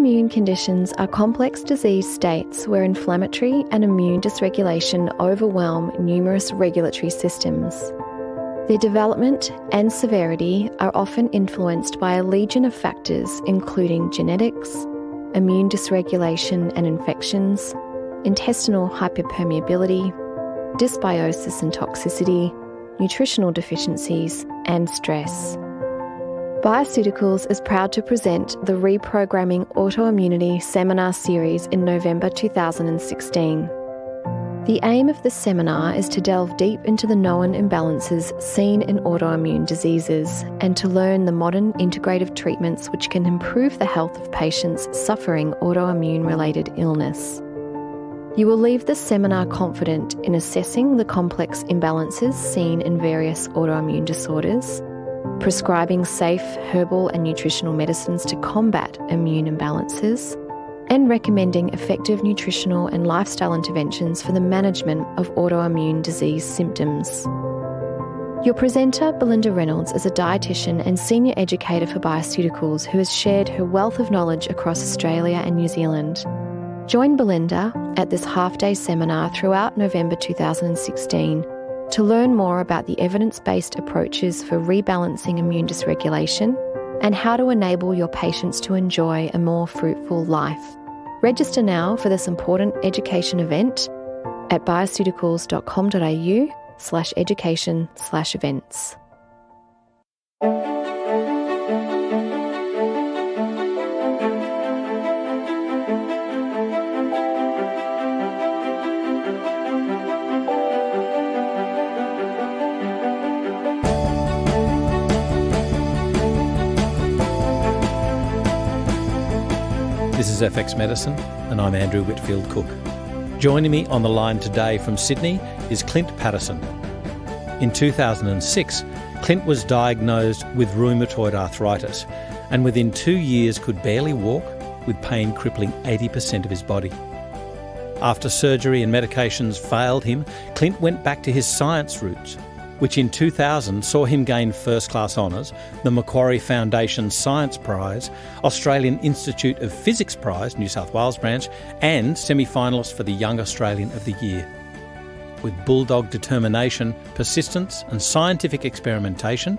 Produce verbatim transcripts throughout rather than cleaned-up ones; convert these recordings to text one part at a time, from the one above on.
Autoimmune conditions are complex disease states where inflammatory and immune dysregulation overwhelm numerous regulatory systems. Their development and severity are often influenced by a legion of factors including genetics, immune dysregulation and infections, intestinal hyperpermeability, dysbiosis and toxicity, nutritional deficiencies, and stress. BioCeuticals is proud to present the Reprogramming Autoimmunity Seminar Series in November two thousand sixteen. The aim of this seminar is to delve deep into the known imbalances seen in autoimmune diseases and to learn the modern integrative treatments which can improve the health of patients suffering autoimmune-related illness. You will leave this seminar confident in assessing the complex imbalances seen in various autoimmune disorders, prescribing safe herbal and nutritional medicines to combat immune imbalances, and recommending effective nutritional and lifestyle interventions for the management of autoimmune disease symptoms. Your presenter, Belinda Reynolds, is a dietitian and senior educator for BioCeuticals who has shared her wealth of knowledge across Australia and New Zealand. Join Belinda at this half-day seminar throughout November two thousand sixteen to learn more about the evidence-based approaches for rebalancing immune dysregulation and how to enable your patients to enjoy a more fruitful life. Register now for this important education event at bioceuticals.com.au slash education slash events. This is F X Medicine, and I'm Andrew Whitfield-Cook. Joining me on the line today from Sydney is Clint Paddison. In two thousand six, Clint was diagnosed with rheumatoid arthritis, and within two years could barely walk, with pain crippling eighty percent of his body. After surgery and medications failed him, Clint went back to his science roots, which in two thousand saw him gain first-class honours, the Macquarie Foundation Science Prize, Australian Institute of Physics Prize, New South Wales branch, and semi-finalist for the Young Australian of the Year. With bulldog determination, persistence and scientific experimentation,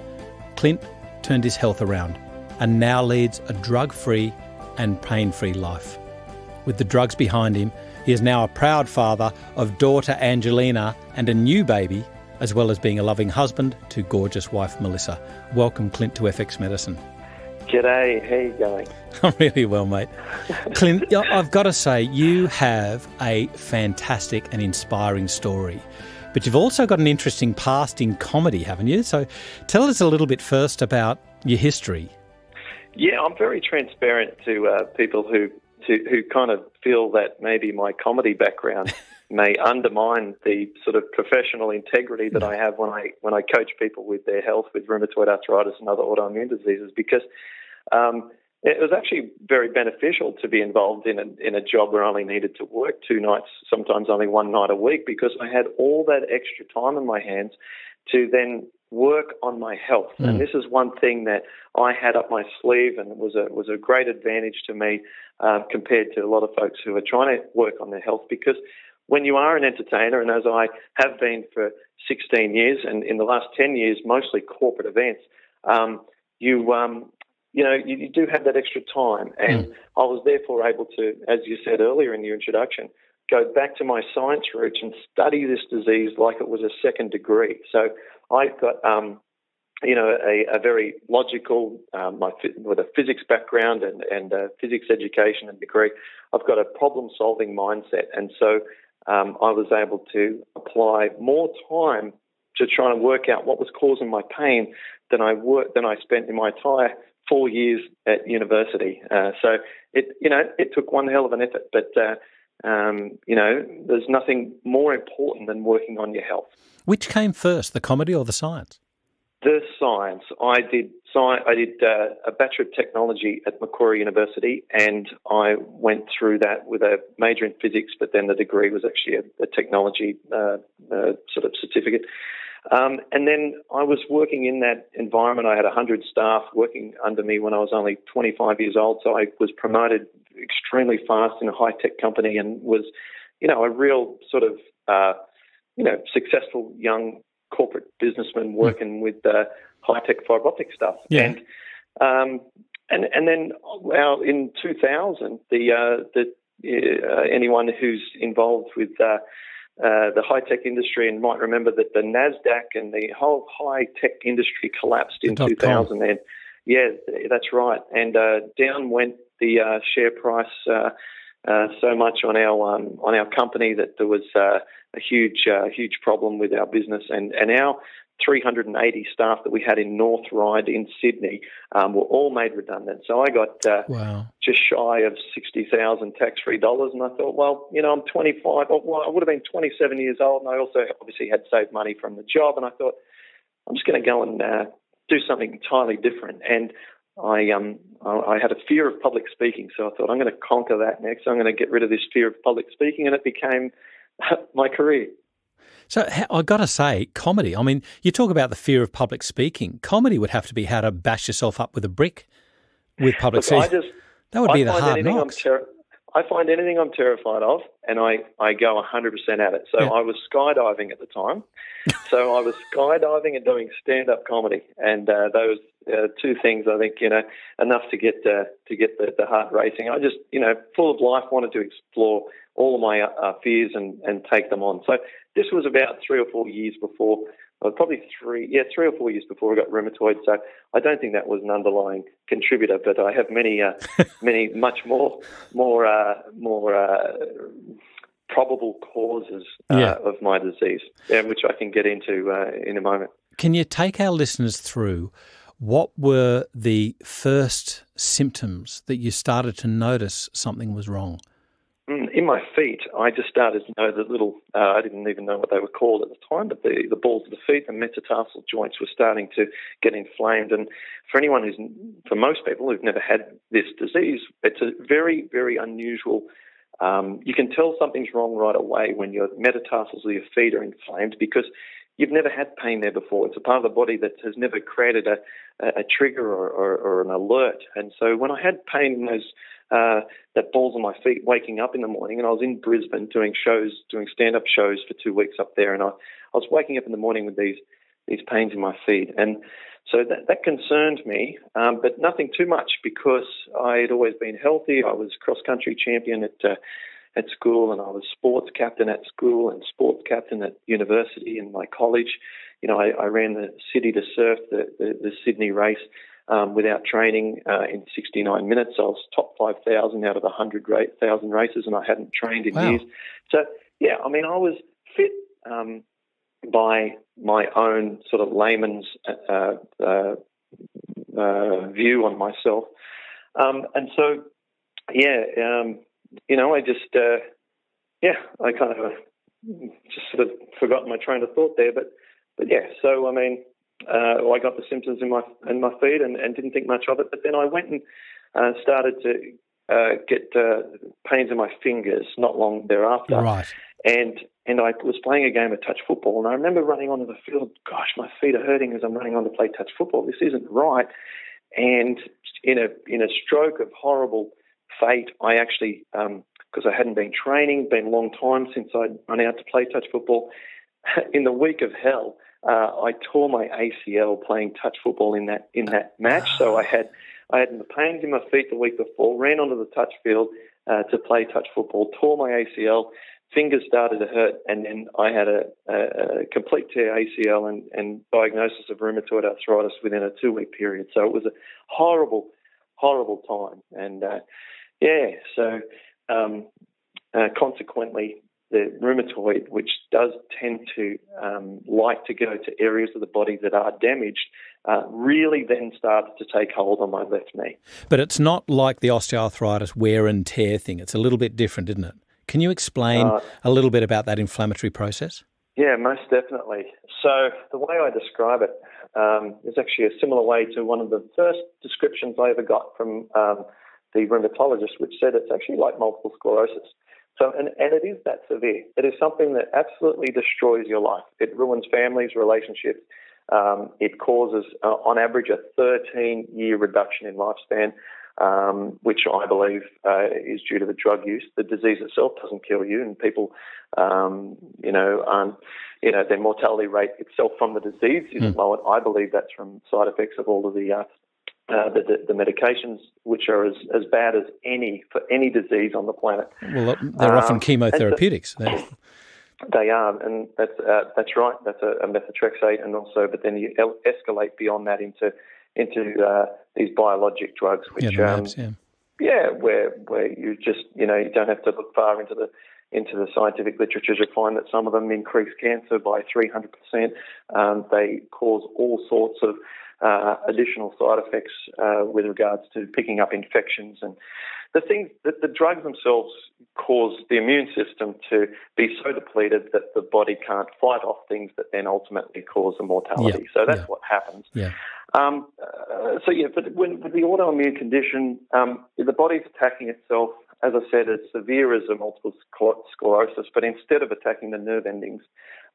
Clint turned his health around and now leads a drug-free and pain-free life. With the drugs behind him, he is now a proud father of daughter Angelina and a new baby, as well as being a loving husband to gorgeous wife Melissa. Welcome, Clint, to F X Medicine. G'day, how are you going? I'm really well, mate. Clint, I've got to say, you have a fantastic and inspiring story, but you've also got an interesting past in comedy, haven't you? So tell us a little bit first about your history. Yeah, I'm very transparent to uh, people who, to, who kind of feel that maybe my comedy background may undermine the sort of professional integrity that I have when I when I coach people with their health with rheumatoid arthritis and other autoimmune diseases, because um, it was actually very beneficial to be involved in a, in a job where I only needed to work two nights, sometimes only one night a week, because I had all that extra time in my hands to then work on my health. Mm. And this is one thing that I had up my sleeve and was a was a great advantage to me uh, compared to a lot of folks who are trying to work on their health, because when you are an entertainer, and as I have been for sixteen years, and in the last ten years, mostly corporate events, um, you um, you know, you, you do have that extra time. And mm. I was therefore able to, as you said earlier in your introduction, go back to my science roots and study this disease like it was a second degree. So I've got, um, you know, a, a very logical, um, my, with a physics background and, and a physics education and degree, I've got a problem-solving mindset. And so Um, I was able to apply more time to try and work out what was causing my pain than I worked, than I spent in my entire four years at university. Uh, so it, you know, it took one hell of an effort, but uh, um, you know, there's nothing more important than working on your health. Which came first, the comedy or the science? The science. I did. Science, I did uh, a Bachelor of Technology at Macquarie University, and I went through that with a major in physics, but then the degree was actually a, a technology uh, uh, sort of certificate. Um, and then I was working in that environment. I had one hundred staff working under me when I was only twenty-five years old, so I was promoted extremely fast in a high-tech company and was, you know, a real sort of, uh, you know, successful young corporate businessman working mm. with uh, high-tech fibre optic stuff. Yeah. And um, and and then well, in two thousand, the uh, the uh, anyone who's involved with uh, uh, the high-tech industry and might remember that the Nasdaq and the whole high-tech industry collapsed in two thousand. Then. Yeah, that's right. And uh, down went the uh, share price uh, uh, so much on our um, on our company that there was uh, a huge uh, huge problem with our business. And, and our three hundred eighty staff that we had in North Ryde in Sydney um, were all made redundant. So I got uh, wow. just shy of sixty thousand dollars tax-free dollars. And I thought, well, you know, I'm twenty-five. Well, I would have been twenty-seven years old. And I also obviously had saved money from the job. And I thought, I'm just going to go and uh, – do something entirely different. And I um I had a fear of public speaking, so I thought I'm going to conquer that next. I'm going to get rid of this fear of public speaking, and it became my career. So I got to say, comedy. I mean, you talk about the fear of public speaking. Comedy would have to be how to bash yourself up with a brick with public speaking. I just, that would be I the hard knocks. I find anything I'm terrified of, and I, I go one hundred percent at it. So yeah. I was skydiving at the time. So I was skydiving and doing stand-up comedy. And uh, those uh, two things, I think, you know, enough to get uh, to get the, the heart racing. I just, you know, full of life, wanted to explore all of my uh, fears and, and take them on. So this was about three or four years before, well, probably three, yeah, three or four years before I got rheumatoid. So I don't think that was an underlying contributor, but I have many, uh, many, much more, more, uh, more uh, probable causes uh, yeah. of my disease, yeah, which I can get into uh, in a moment. Can you take our listeners through what were the first symptoms that you started to notice something was wrong? In my feet, I just started to know the little, uh, I didn't even know what they were called at the time, but the, the balls of the feet, the metatarsal joints were starting to get inflamed. And for anyone who's, for most people who've never had this disease, it's a very, very unusual, um, you can tell something's wrong right away when your metatarsals of your feet are inflamed because you've never had pain there before. It's a part of the body that has never created a, a trigger or, or, or an alert. And so when I had pain in those Uh, that balls on my feet waking up in the morning, and I was in Brisbane doing shows, doing stand-up shows for two weeks up there, and I, I was waking up in the morning with these these pains in my feet. And so that, that concerned me, um, but nothing too much because I had always been healthy. I was cross-country champion at uh, at school, and I was sports captain at school and sports captain at university and my college. You know, I, I ran the City to Surf, the, the, the Sydney race, Um, without training uh, in sixty-nine minutes. I was top five thousand out of one hundred thousand races, and I hadn't trained in wow. years. So, yeah, I mean, I was fit um, by my own sort of layman's uh, uh, uh, view on myself. Um, and so, yeah, um, you know, I just, uh, yeah, I kind of uh, just sort of forgot my train of thought there. But, but yeah, so, I mean... Uh, I got the symptoms in my in my feet and, and didn't think much of it. But then I went and uh, started to uh, get uh, pains in my fingers not long thereafter. Right. And and I was playing a game of touch football, and I remember running onto the field. Gosh, my feet are hurting as I'm running on to play touch football. This isn't right. And in a in a stroke of horrible fate, I actually, um, because I hadn't been training, been a long time since I'd run out to play touch football, in the week of hell, Uh, I tore my A C L playing touch football in that in that match. So I had I had the pains in my feet the week before, ran onto the touch field uh, to play touch football, tore my A C L, fingers started to hurt, and then I had a, a, a complete tear A C L and, and diagnosis of rheumatoid arthritis within a two-week period. So it was a horrible, horrible time. And, uh, yeah, so um, uh, consequently... the rheumatoid, which does tend to um, like to go to areas of the body that are damaged, uh, really then starts to take hold on my left knee. But it's not like the osteoarthritis wear and tear thing. It's a little bit different, isn't it? Can you explain uh, a little bit about that inflammatory process? Yeah, most definitely. So the way I describe it um, is actually a similar way to one of the first descriptions I ever got from um, the rheumatologist, which said it's actually like multiple sclerosis. So, and, and it is that severe. It is something that absolutely destroys your life. It ruins families, relationships. Um, it causes, uh, on average, a thirteen-year reduction in lifespan. um, which I believe uh, is due to the drug use. The disease itself doesn't kill you, and people, um, you know, aren't, you know, their mortality rate itself from the disease is mm. low. And I believe that's from side effects of all of the uh, Uh, the, the, the medications, which are as, as bad as any for any disease on the planet. Well, they're um, often chemotherapeutics. The, they are, and that's uh, that's right. That's a, a methotrexate, and also, but then you el- escalate beyond that into into uh, these biologic drugs, which yeah, labs, um, yeah. yeah, where where you just you know you don't have to look far into the into the scientific literature to find that some of them increase cancer by three hundred percent. Um, they cause all sorts of Uh, additional side effects uh, with regards to picking up infections, and the things that the drugs themselves cause the immune system to be so depleted that the body can't fight off things that then ultimately cause the mortality. Yeah. So that's yeah. what happens. Yeah. Um, uh, so yeah, but when, with the autoimmune condition, um, the body's attacking itself. As I said, it's severe as a multiple sclerosis, but instead of attacking the nerve endings,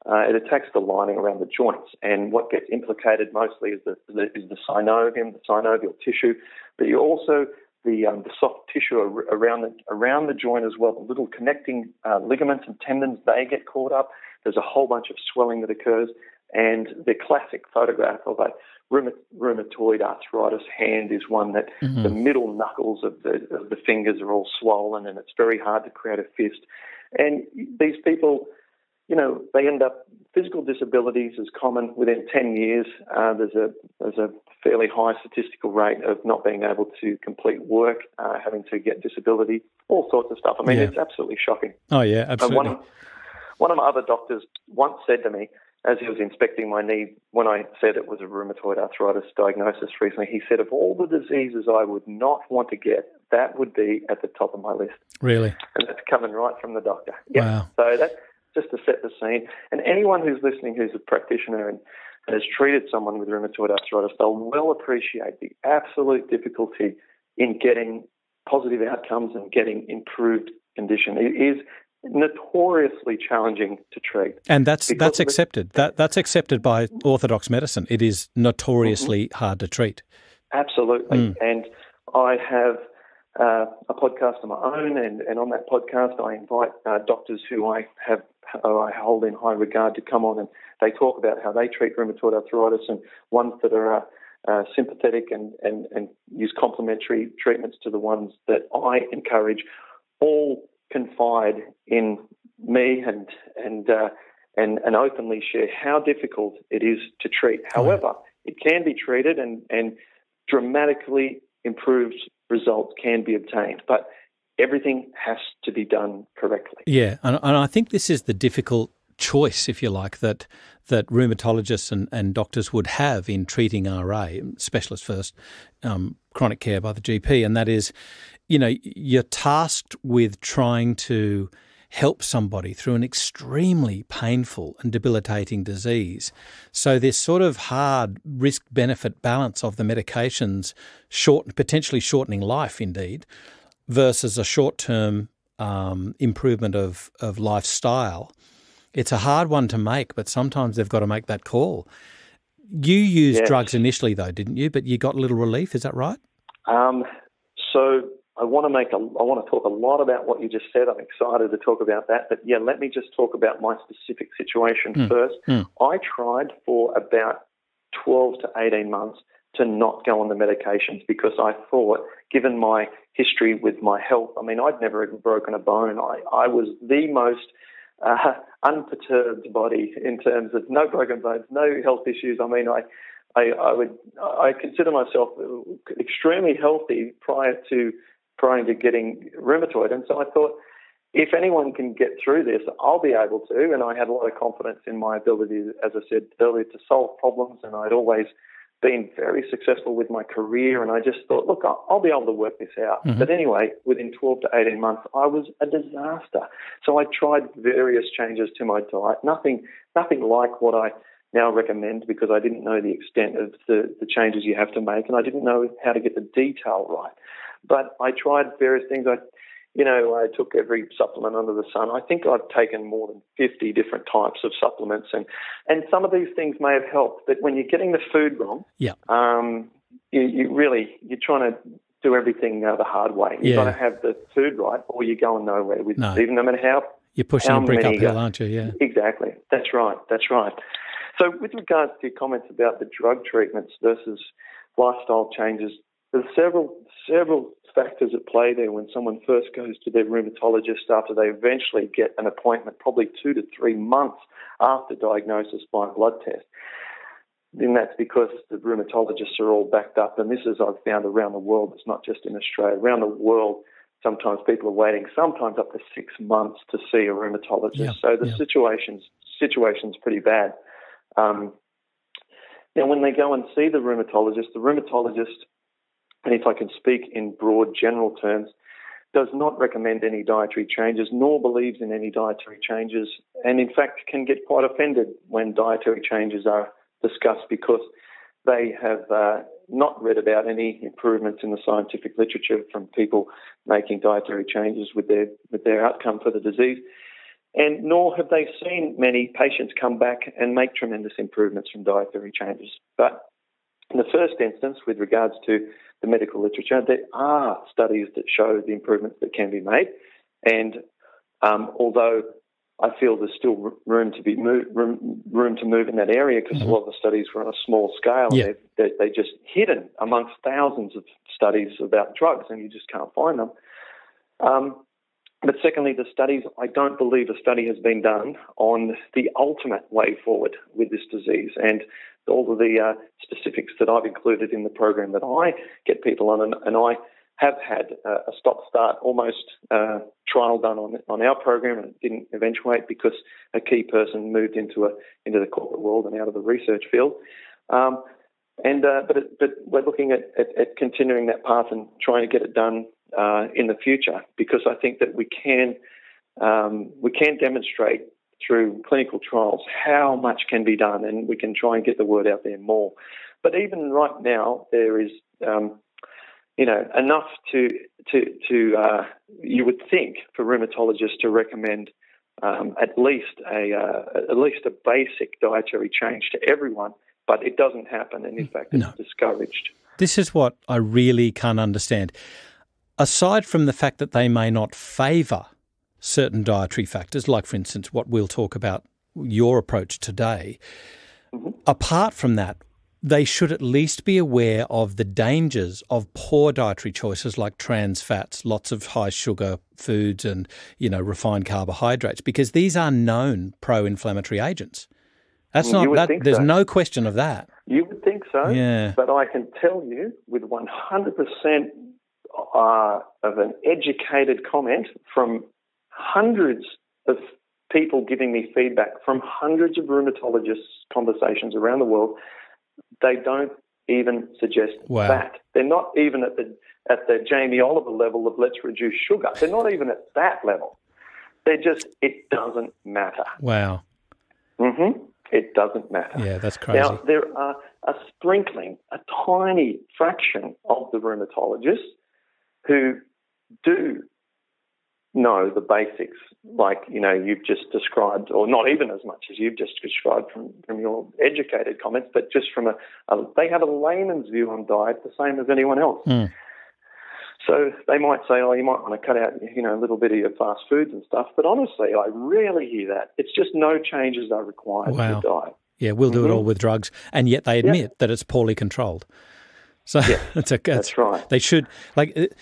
uh, it attacks the lining around the joints. And what gets implicated mostly is the, is the synovium, the synovial tissue, but you also the um, the soft tissue around the around the joint as well. The little connecting uh, ligaments and tendons, they get caught up. There's a whole bunch of swelling that occurs, and the classic photograph of a rheumatoid arthritis hand is one that mm-hmm. the middle knuckles of the, of the fingers are all swollen, and it's very hard to create a fist. And these people, you know, they end up, physical disabilities is common within ten years. Uh, there's a there's a fairly high statistical rate of not being able to complete work, uh, having to get disability, all sorts of stuff. I mean, yeah. it's absolutely shocking. Oh, yeah, absolutely. One of, one of my other doctors once said to me, as he was inspecting my knee, when I said it was a rheumatoid arthritis diagnosis recently, he said, of all the diseases I would not want to get, that would be at the top of my list. Really? And that's coming right from the doctor. Yeah. Wow. So that, just to set the scene, and anyone who's listening who's a practitioner and, and has treated someone with rheumatoid arthritis, they'll well appreciate the absolute difficulty in getting positive outcomes and getting improved condition. It is notoriously challenging to treat, and that's that's accepted. That that's accepted by orthodox medicine. It is notoriously mm-hmm. hard to treat. Absolutely, mm. and I have uh, a podcast of my own, and, and on that podcast, I invite uh, doctors who I have who I hold in high regard to come on, and they talk about how they treat rheumatoid arthritis, and ones that are uh, uh, sympathetic and, and and use complementary treatments to the ones that I encourage. All confide in me and and, uh, and and openly share how difficult it is to treat. However, it can be treated, and, and dramatically improved results can be obtained. But everything has to be done correctly. Yeah, and, and I think this is the difficult choice, if you like, that that rheumatologists and, and doctors would have in treating R A, specialist first, um, chronic care by the G P, and that is, you know, you're tasked with trying to help somebody through an extremely painful and debilitating disease. So this sort of hard risk-benefit balance of the medications short, potentially shortening life indeed, versus a short-term um, improvement of, of lifestyle, it's a hard one to make, but sometimes they've got to make that call. You used yes. drugs initially though, didn't you? But you got a little relief, is that right? Um, so... I want to make a, I want to talk a lot about what you just said. I'm excited to talk about that. But yeah, let me just talk about my specific situation mm. first. Mm. I tried for about twelve to eighteen months to not go on the medications because I thought, given my history with my health, I mean, I'd never even broken a bone. I, I was the most uh, unperturbed body in terms of no broken bones, no health issues. I mean, I, I, I would, I consider myself extremely healthy prior to. prior to getting rheumatoid. And so I thought, if anyone can get through this, I'll be able to. And I had a lot of confidence in my ability, as I said earlier, to solve problems. And I'd always been very successful with my career. And I just thought, look, I'll be able to work this out. Mm-hmm. But anyway, within twelve to eighteen months, I was a disaster. So I tried various changes to my diet, nothing, nothing like what I now recommend, because I didn't know the extent of the, the changes you have to make. And I didn't know how to get the detail right. But I tried various things. I, you know, I took every supplement under the sun. I think I've taken more than fifty different types of supplements, and, and some of these things may have helped. But when you're getting the food wrong, yeah, um, you, you really you're trying to do everything uh, the hard way. You've yeah. got to have the food right, or you're going nowhere with no. even no matter how. You're pushing how a brick uphill, go. aren't you? Yeah, exactly. That's right. That's right. So, with regards to your comments about the drug treatments versus lifestyle changes, there's several several factors at play there when someone first goes to their rheumatologist after they eventually get an appointment, probably two to three months after diagnosis by a blood test. And that's because the rheumatologists are all backed up. And this is, I've found, around the world. It's not just in Australia. Around the world, sometimes people are waiting, sometimes up to six months to see a rheumatologist. Yeah, so the yeah. situation's, situation's pretty bad. Um, now, when they go and see the rheumatologist, the rheumatologist, and if I can speak in broad general terms, does not recommend any dietary changes, nor believes in any dietary changes, and in fact can get quite offended when dietary changes are discussed because they have uh, not read about any improvements in the scientific literature from people making dietary changes with their with their outcome for the disease. And nor have they seen many patients come back and make tremendous improvements from dietary changes. But in the first instance, with regards to the medical literature, there are studies that show the improvements that can be made. And um, although I feel there's still room to be move, room, room to move in that area because mm-hmm. a lot of the studies were on a small scale. Yeah. They're, they're just hidden amongst thousands of studies about drugs and you just can't find them. Um, but secondly, the studies, I don't believe a study has been done on the ultimate way forward with this disease. And all of the uh, specifics that I've included in the program that I get people on, and, and I have had uh, a stop-start almost uh, trial done on on our program, and it didn't eventuate because a key person moved into a into the corporate world and out of the research field. Um, and uh, but it, but we're looking at, at, at continuing that path and trying to get it done uh, in the future because I think that we can um, we can demonstrate through clinical trials how much can be done, and we can try and get the word out there more. But even right now, there is. Um, You know, enough to to to uh, you would think for rheumatologists to recommend um, at least a uh, at least a basic dietary change to everyone, but it doesn't happen, and in fact, it's no. discouraged. This is what I really can't understand. Aside from the fact that they may not favour certain dietary factors, like for instance, what we'll talk about your approach today. Mm-hmm. Apart from that, they should at least be aware of the dangers of poor dietary choices like trans fats, lots of high sugar foods and, you know, refined carbohydrates, because these are known pro-inflammatory agents. That's not, that, there's so. no question of that. You would think so. Yeah. But I can tell you with one hundred percent uh, of an educated comment from hundreds of people giving me feedback from hundreds of rheumatologists' conversations around the world, they don't even suggest wow. that. They're not even at the at the Jamie Oliver level of let's reduce sugar. They're not even at that level. They're just, it doesn't matter. Wow. Mm-hmm. It doesn't matter. Yeah, that's crazy. Now, there are a sprinkling, a tiny fraction of the rheumatologists who do know the basics, like, you know, you've just described, or not even as much as you've just described from, from your educated comments, but just from a, a, they have a layman's view on diet the same as anyone else. Mm. So they might say, oh, you might want to cut out, you know, a little bit of your fast foods and stuff. But honestly, I rarely hear that. It's just no changes are required wow. to diet. Yeah, we'll do mm-hmm. it all with drugs. And yet they admit yeah. that it's poorly controlled. So yeah, that's, a, that's, that's right. They should, like... It,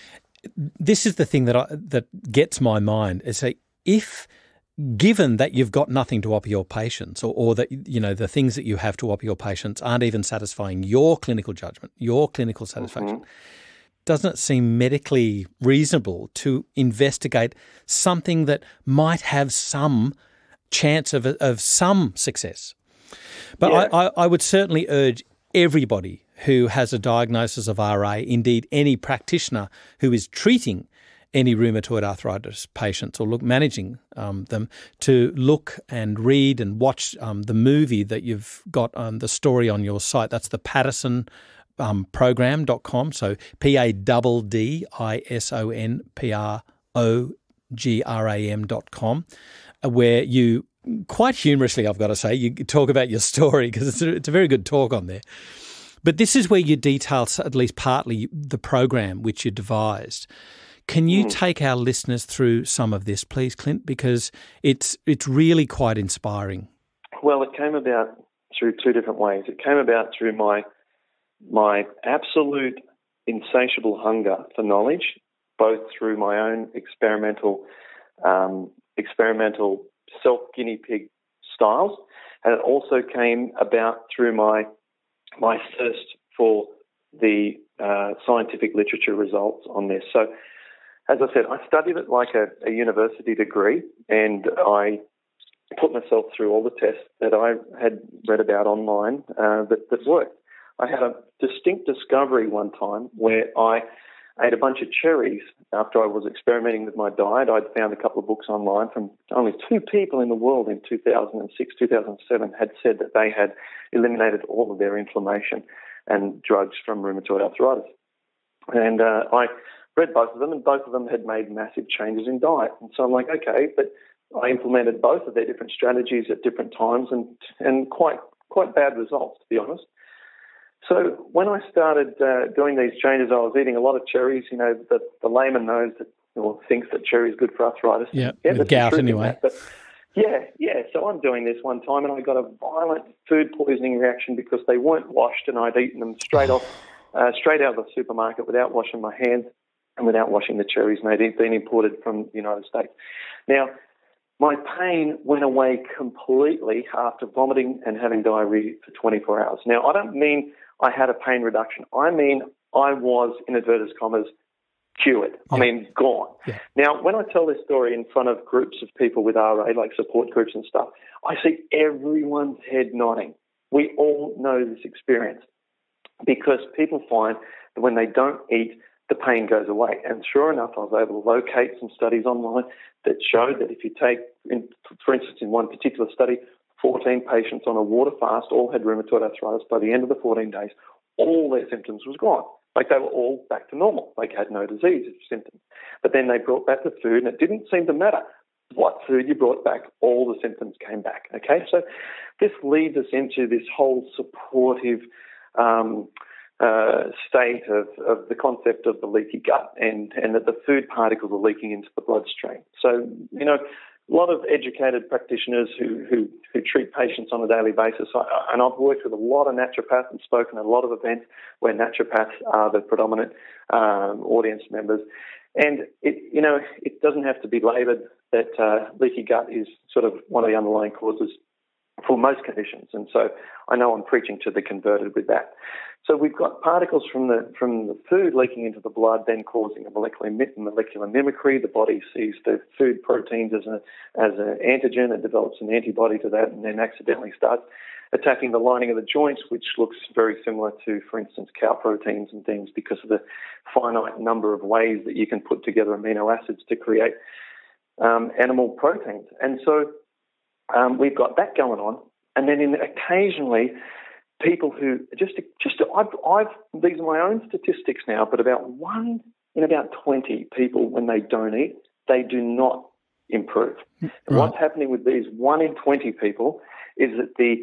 This is the thing that I, that gets my mind is say if given that you've got nothing to offer your patients or, or that, you know, the things that you have to offer your patients aren't even satisfying your clinical judgment, your clinical satisfaction, mm-hmm. doesn't it seem medically reasonable to investigate something that might have some chance of, of some success? But yeah. I, I, I would certainly urge everybody who has a diagnosis of R A, indeed any practitioner who is treating any rheumatoid arthritis patients or look managing um, them, to look and read and watch um, the movie that you've got on um, the story on your site. That's the Paddison um, Program dot com, so P A D D I S O N P R O G R A M dot com, where you, quite humorously I've got to say, you talk about your story because it's, it's a very good talk on there. But this is where you detail, at least partly, the program which you devised. Can you mm. take our listeners through some of this, please, Clint? Because it's it's really quite inspiring. Well, it came about through two different ways. It came about through my my absolute insatiable hunger for knowledge, both through my own experimental um, experimental self guinea pig styles, and it also came about through my my thirst for the uh, scientific literature results on this. So, as I said, I studied it like a, a university degree, and I put myself through all the tests that I had read about online uh, that, that worked. I had a distinct discovery one time where I ate a bunch of cherries after I was experimenting with my diet. I'd found a couple of books online from only two people in the world in two thousand six, two thousand seven had said that they had eliminated all of their inflammation and drugs from rheumatoid arthritis. And uh, I read both of them, and both of them had made massive changes in diet. And so I'm like, okay, but I implemented both of their different strategies at different times, and and quite quite bad results, to be honest. So when I started uh, doing these changes, I was eating a lot of cherries. You know, the, the layman knows that, or thinks that cherry is good for arthritis. Yeah, yeah the gout anyway. But yeah, yeah. So I'm doing this one time, and I got a violent food poisoning reaction because they weren't washed, and I'd eaten them straight off, uh, straight out of the supermarket without washing my hands and without washing the cherries, and they'd been imported from the United States. Now, my pain went away completely after vomiting and having diarrhea for twenty-four hours. Now, I don't mean I had a pain reduction. I mean I was, in inverted commas, cured. Yeah. I mean, gone. Yeah. Now, when I tell this story in front of groups of people with R A, like support groups and stuff, I see everyone's head nodding. We all know this experience because people find that when they don't eat, the pain goes away. And sure enough, I was able to locate some studies online that showed that if you take, in, for instance, in one particular study, fourteen patients on a water fast all had rheumatoid arthritis. By the end of the fourteen days, all their symptoms was gone. Like they were all back to normal. They had no disease symptoms. But then they brought back the food, and it didn't seem to matter what food you brought back. All the symptoms came back. Okay, so this leads us into this whole supportive um, uh, state of, of the concept of the leaky gut, and, and that the food particles are leaking into the bloodstream. So, you know, a lot of educated practitioners who, who, who treat patients on a daily basis, I, and I've worked with a lot of naturopaths and spoken at a lot of events where naturopaths are the predominant um, audience members. And, it, you know, it doesn't have to be laboured that uh, leaky gut is sort of one of the underlying causes for most conditions. And so I know I'm preaching to the converted with that. So we've got particles from the from the food leaking into the blood, then causing a molecular molecular mimicry. The body sees the food proteins as a as an antigen and develops an antibody to that, and then accidentally starts attacking the lining of the joints, which looks very similar to, for instance, cow proteins and things, because of the finite number of ways that you can put together amino acids to create um, animal proteins. And so um, we've got that going on, and then in occasionally, people who just just I've, I've these are my own statistics now, but about one in about twenty people, when they don't eat, they do not improve. Right. And what's happening with these one in twenty people is that the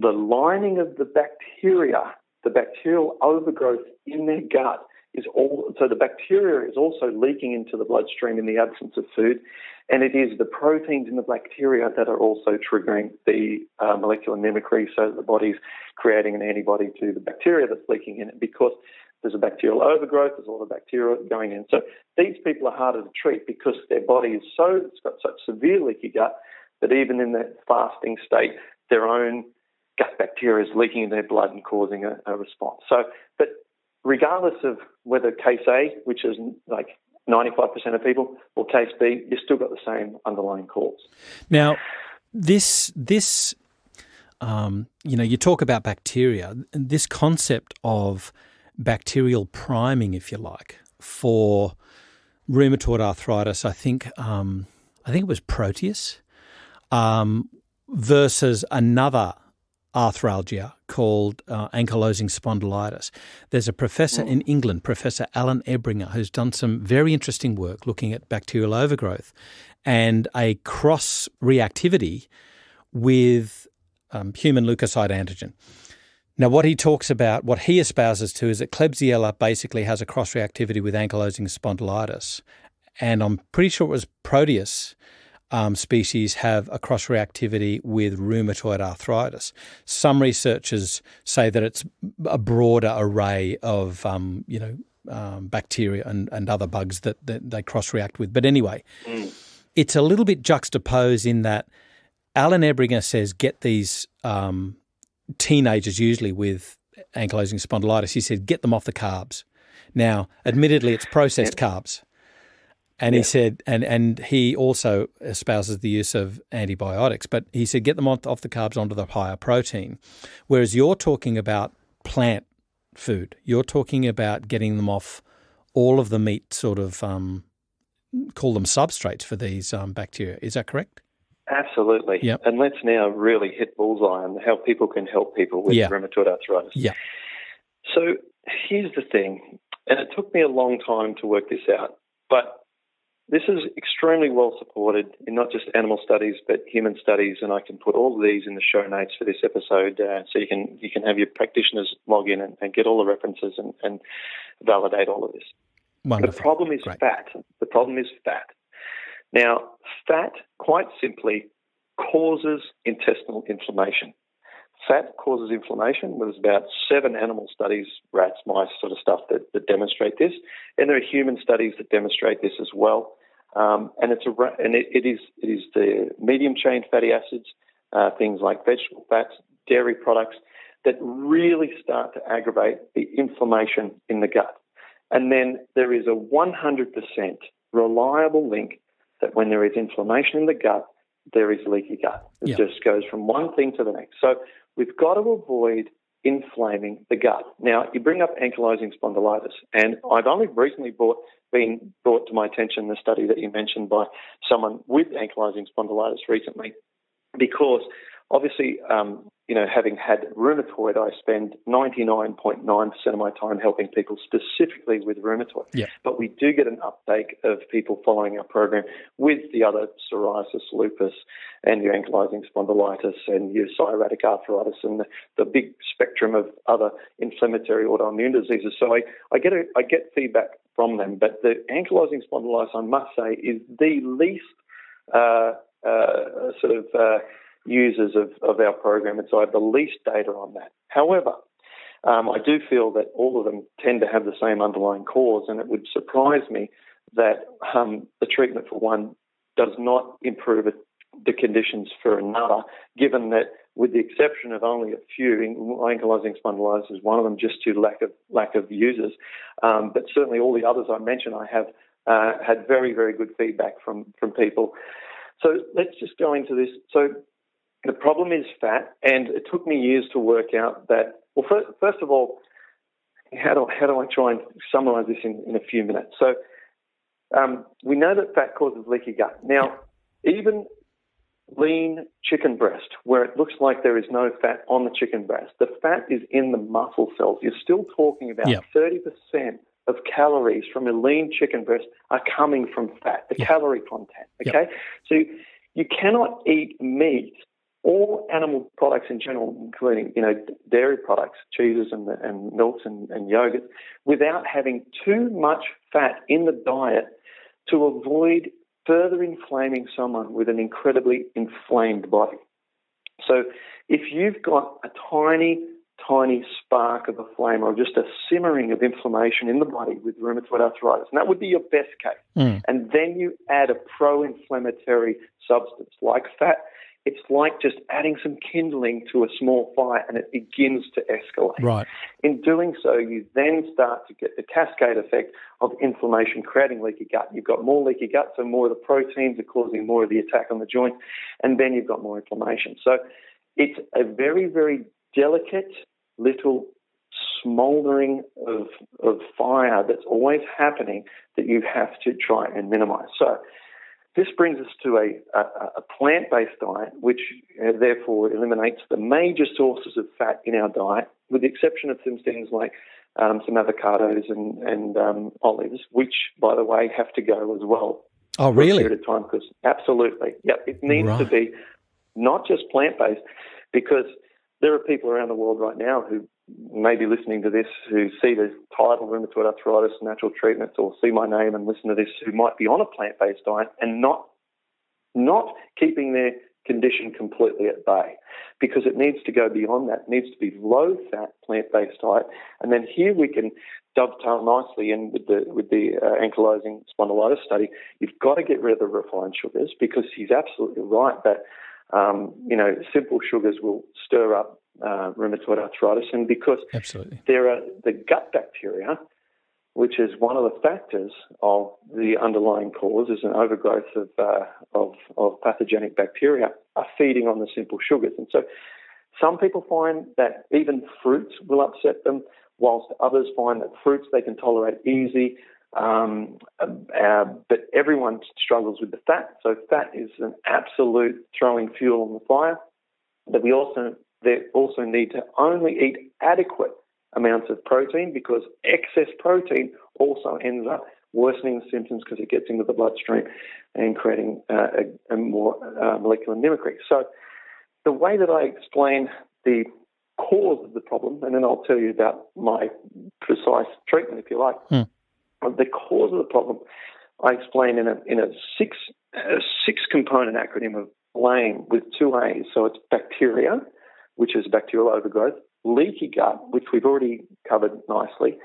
the lining of the bacteria, the bacterial overgrowth in their gut is all so the bacteria is also leaking into the bloodstream in the absence of food, and it is the proteins in the bacteria that are also triggering the uh, molecular mimicry, so that the body's creating an antibody to the bacteria that's leaking in it because there's a bacterial overgrowth, there's a lot of bacteria going in. So these people are harder to treat because their body is so, it's got such severe leaky gut that even in that fasting state, their own gut bacteria is leaking in their blood and causing a, a response. So, but regardless of whether case A, which is like ninety-five percent of people, or case B, you've still got the same underlying cause. Now, this, this um, you know, you talk about bacteria, this concept of bacterial priming, if you like, for rheumatoid arthritis, I think, um, I think it was Proteus, um, versus another arthralgia called uh, ankylosing spondylitis. There's a professor in England, Professor Alan Ebringer, who's done some very interesting work looking at bacterial overgrowth and a cross-reactivity with um, human leukocyte antigen. Now, what he talks about, what he espouses to, is that Klebsiella basically has a cross-reactivity with ankylosing spondylitis. And I'm pretty sure it was Proteus um, species have a cross-reactivity with rheumatoid arthritis. Some researchers say that it's a broader array of, um, you know, um, bacteria and, and other bugs that, that they cross-react with. But anyway, mm. it's a little bit juxtaposed in that Alan Ebringer says get these um, teenagers, usually with ankylosing spondylitis, he said get them off the carbs. Now, admittedly, it's processed yeah. carbs. And yeah. he said, and, and he also espouses the use of antibiotics, but he said get them off, off the carbs onto the higher protein, whereas you're talking about plant food. You're talking about getting them off all of the meat sort of, um, call them substrates for these um, bacteria. Is that correct? Absolutely. Yep. And let's now really hit bullseye on how people can help people with yeah. rheumatoid arthritis. Yeah. So here's the thing, and it took me a long time to work this out, but this is extremely well supported in not just animal studies, but human studies, and I can put all of these in the show notes for this episode, uh, so you can you can have your practitioners log in and, and get all the references and, and validate all of this. Wonderful. The problem is Great. fat. The problem is fat. Now, fat, quite simply, causes intestinal inflammation. Fat causes inflammation. There's about seven animal studies, rats, mice, sort of stuff that, that demonstrate this, and there are human studies that demonstrate this as well. Um, and it's a and it, it is it is the medium chain fatty acids, uh, things like vegetable fats, dairy products, that really start to aggravate the inflammation in the gut. And then there is a one hundred percent reliable link that when there is inflammation in the gut, there is leaky gut. It yeah. just goes from one thing to the next. So we've got to avoid inflaming the gut. Now, you bring up ankylosing spondylitis, and I've only recently brought, been brought to my attention the study that you mentioned by someone with ankylosing spondylitis recently, because obviously, um, you know, having had rheumatoid, I spend ninety-nine point nine percent of my time helping people specifically with rheumatoid. Yeah. But we do get an uptake of people following our program with the other psoriasis, lupus, and your ankylosing spondylitis, and your psoriatic arthritis, and the, the big spectrum of other inflammatory autoimmune diseases. So I, I get a, I get feedback from them. But the ankylosing spondylitis, I must say, is the least uh, uh, sort of... Uh, users of, of our program, and so I have the least data on that. However, um, I do feel that all of them tend to have the same underlying cause, and it would surprise me that um, the treatment for one does not improve the conditions for another, given that with the exception of only a few, ankylosing spondylitis is one of them just to lack of, lack of users, um, but certainly all the others I mentioned I have uh, had very, very good feedback from, from people. So let's just go into this. So the problem is fat, and it took me years to work out that, well, first, first of all, how do, how do I try and summarize this in, in a few minutes? So um, we know that fat causes leaky gut. Now, even lean chicken breast, where it looks like there is no fat on the chicken breast, the fat is in the muscle cells. You're still talking about yep. thirty percent of calories from a lean chicken breast are coming from fat, the yep. calorie content, okay? Yep. So you cannot eat meat, all animal products in general, including, you know, dairy products, cheeses and, and milks and, and yogurt, without having too much fat in the diet to avoid further inflaming someone with an incredibly inflamed body. So if you've got a tiny, tiny spark of a flame or just a simmering of inflammation in the body with rheumatoid arthritis, and that would be your best case, mm. and then you add a pro-inflammatory substance like fat, it's like just adding some kindling to a small fire, and it begins to escalate. Right. In doing so, you then start to get the cascade effect of inflammation creating leaky gut. You've got more leaky gut, so more of the proteins are causing more of the attack on the joint, and then you've got more inflammation. So it's a very, very delicate little smouldering of, of fire that's always happening that you have to try and minimize. So this brings us to a, a, a plant-based diet, which uh, therefore eliminates the major sources of fat in our diet, with the exception of some things like um, some avocados and, and um, olives, which, by the way, have to go as well. Oh, really? For a period of time, because absolutely. Yeah, it needs right. to be not just plant-based, because there are people around the world right now who may be listening to this, who see the title Rheumatoid Arthritis, Natural Treatments, or see my name and listen to this, who might be on a plant-based diet and not not keeping their condition completely at bay, because it needs to go beyond that. It needs to be low-fat, plant-based diet. And then here we can dovetail nicely in with the with the uh, ankylosing spondylitis study. You've got to get rid of the refined sugars, because he's absolutely right that um, you know simple sugars will stir up uh, rheumatoid arthritis, and because absolutely. there are the gut bacteria, which is one of the factors of the underlying cause, is an overgrowth of, uh, of of pathogenic bacteria, are feeding on the simple sugars. And so some people find that even fruits will upset them, whilst others find that fruits they can tolerate easy, um, uh, but everyone struggles with the fat. So fat is an absolute throwing fuel on the fire, that we also, they also need to only eat adequate amounts of protein, because excess protein also ends up worsening the symptoms, because it gets into the bloodstream and creating uh, a, a more uh, molecular mimicry. So the way that I explain the cause of the problem, and then I'll tell you about my precise treatment, if you like. Mm. The cause of the problem I explain in a in a six a six component acronym of BLAME with two A's. So it's bacteria, which is bacterial overgrowth; leaky gut, which we've already covered nicely;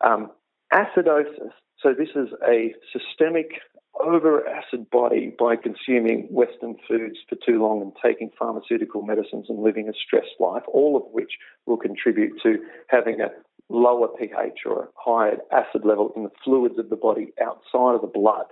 um, acidosis, so this is a systemic over-acid body by consuming Western foods for too long and taking pharmaceutical medicines and living a stressed life, all of which will contribute to having a lower pH or a higher acid level in the fluids of the body outside of the blood.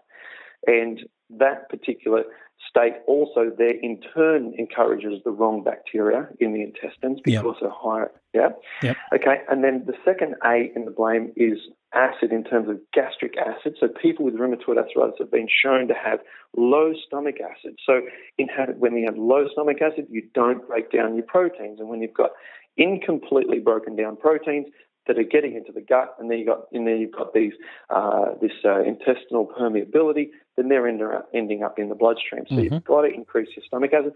And that particular state also there in turn encourages the wrong bacteria in the intestines, because yep. of higher, yeah? Yep. Okay, and then the second A in the blame is acid, in terms of gastric acid. So people with rheumatoid arthritis have been shown to have low stomach acid. So in, when you have low stomach acid, you don't break down your proteins. And when you've got incompletely broken down proteins that are getting into the gut, and then you've got, in there you've got these, uh, this uh, intestinal permeability, then they're ending up in the bloodstream. So mm-hmm. you've got to increase your stomach acid.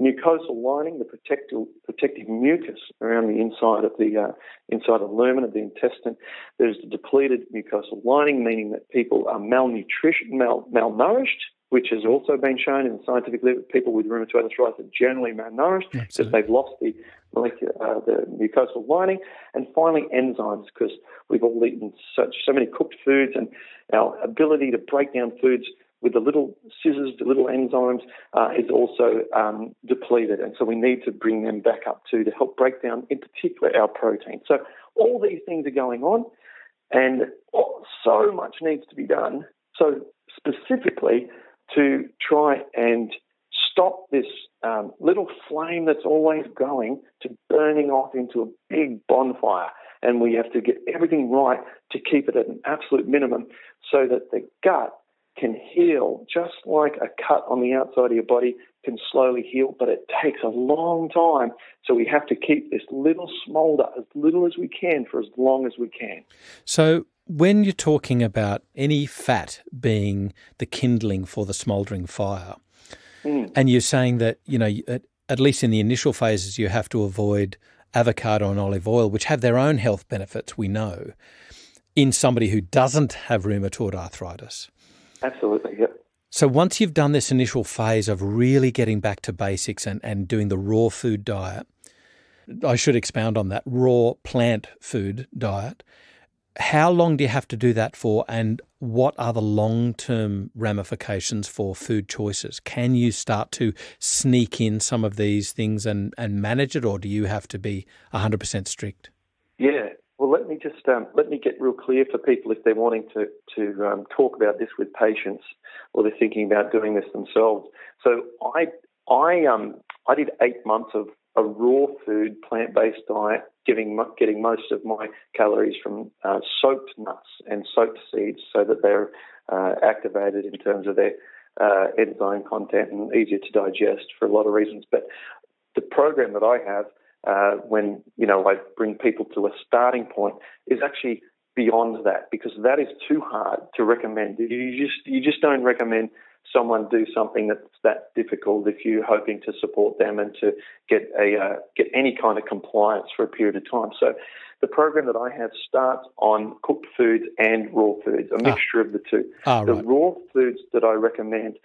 Mucosal lining, the protective, protective mucus around the inside of the uh, inside of the lumen of the intestine. There's the depleted mucosal lining, meaning that people are malnutrition, mal, malnourished, which has also been shown in scientific literature. People with rheumatoid arthritis are generally malnourished because they've lost the molecular, uh, the mucosal lining. And finally, enzymes, because we've all eaten such so many cooked foods, and our ability to break down foods with the little scissors, the little enzymes, uh, is also um, depleted. And so we need to bring them back up too, to help break down, in particular, our protein. So all these things are going on, and oh, so much needs to be done. So specifically to try and stop this um, little flame that's always going to burning off into a big bonfire. And we have to get everything right to keep it at an absolute minimum, so that the gut can heal, just like a cut on the outside of your body can slowly heal, but it takes a long time. So we have to keep this little smolder as little as we can for as long as we can. So when you're talking about any fat being the kindling for the smoldering fire, mm. and you're saying that, you know, at, at least in the initial phases, you have to avoid avocado and olive oil, which have their own health benefits, we know, in somebody who doesn't have rheumatoid arthritis. Absolutely, yep. So once you've done this initial phase of really getting back to basics and, and doing the raw food diet, I should expound on that, raw plant food diet, how long do you have to do that for, and what are the long-term ramifications for food choices? Can you start to sneak in some of these things and, and manage it, or do you have to be one hundred percent strict? Yeah. Well, let me just um, let me get real clear for people if they're wanting to to um, talk about this with patients, or they're thinking about doing this themselves. So I I um I did eight months of a raw food plant-based diet, giving getting most of my calories from uh, soaked nuts and soaked seeds, so that they're uh, activated in terms of their uh, enzyme content and easier to digest for a lot of reasons. But the program that I have, Uh, when, you know, I bring people to a starting point, is actually beyond that, because that is too hard to recommend. You just you just don't recommend someone do something that's that difficult if you're hoping to support them and to get a uh, get any kind of compliance for a period of time. So the program that I have starts on cooked foods and raw foods, a mixture ah. of the two. Ah, the right. raw foods that I recommend,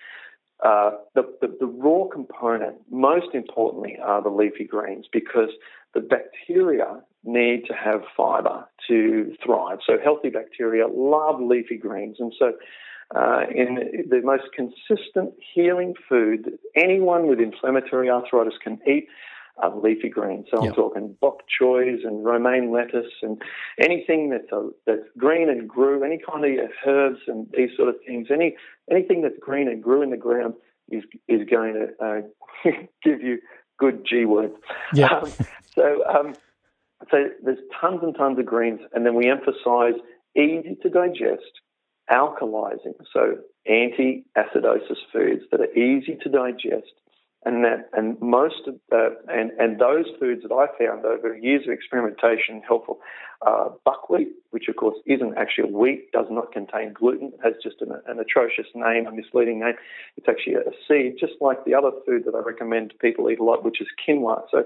uh, the, the, the raw component, most importantly, are the leafy greens, because the bacteria need to have fibre to thrive. So healthy bacteria love leafy greens. And so Uh, in the most consistent healing food that anyone with inflammatory arthritis can eat are leafy greens. So yep. I'm talking bok choys and romaine lettuce and anything that's, uh, that's green and grew, any kind of herbs and these sort of things, any anything that's green and grew in the ground is is going to uh, give you good G words. Yep. Um, so, um, so there's tons and tons of greens, and then we emphasise easy to digest, alkalizing, so anti-acidosis foods that are easy to digest, and that and most of uh, and and those foods that I found over years of experimentation helpful are buckwheat, which of course isn't actually wheat, does not contain gluten, it has just an, an atrocious name, a misleading name. It's actually a seed, just like the other food that I recommend people eat a lot, which is quinoa. So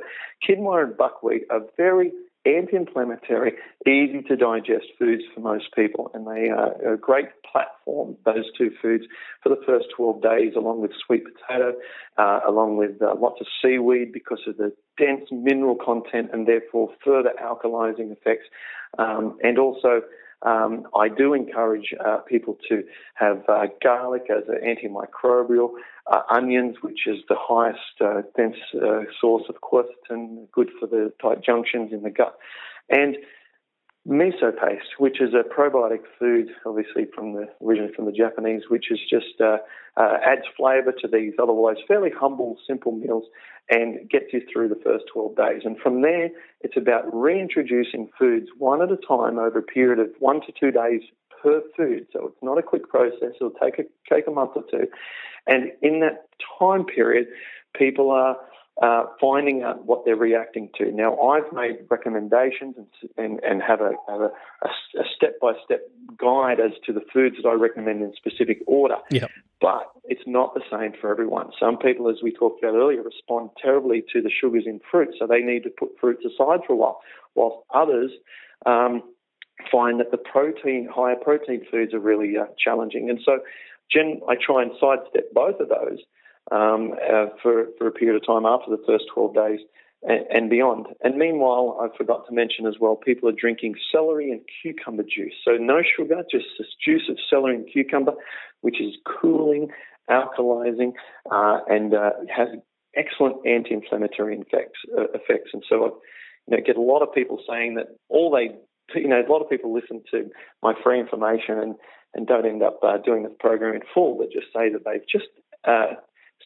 quinoa and buckwheat are very anti-inflammatory, easy to digest foods for most people, and they are a great platform, those two foods, for the first twelve days, along with sweet potato, uh, along with uh, lots of seaweed because of the dense mineral content and therefore further alkalizing effects. Um, and also um, I do encourage uh, people to have uh, garlic as an antimicrobial, Uh, onions, which is the highest uh, dense uh, source of quercetin, good for the tight junctions in the gut, and miso paste, which is a probiotic food, obviously from the originally from the Japanese, which is just uh, uh, adds flavour to these otherwise fairly humble, simple meals, and gets you through the first twelve days. And from there, it's about reintroducing foods one at a time over a period of one to two days per food. So it's not a quick process. It'll take a, take a month or two. And in that time period, people are uh, finding out what they're reacting to. Now, I've made recommendations and and, and have a have a, a step-by-step guide as to the foods that I recommend in specific order. Yep. But it's not the same for everyone. Some people, as we talked about earlier, respond terribly to the sugars in fruit, so they need to put fruits aside for a while, whilst others um, find that the protein, higher protein foods are really uh, challenging. And so Jen, I try and sidestep both of those um, uh, for, for a period of time after the first twelve days and, and beyond. And meanwhile, I forgot to mention as well, people are drinking celery and cucumber juice. So no sugar, just this juice of celery and cucumber, which is cooling, alkalizing, uh, and uh, has excellent anti-inflammatory effects, uh, effects. And so I you know, get a lot of people saying that all they You know, a lot of people listen to my free information and, and don't end up uh, doing the program in full. They just say that they've just uh,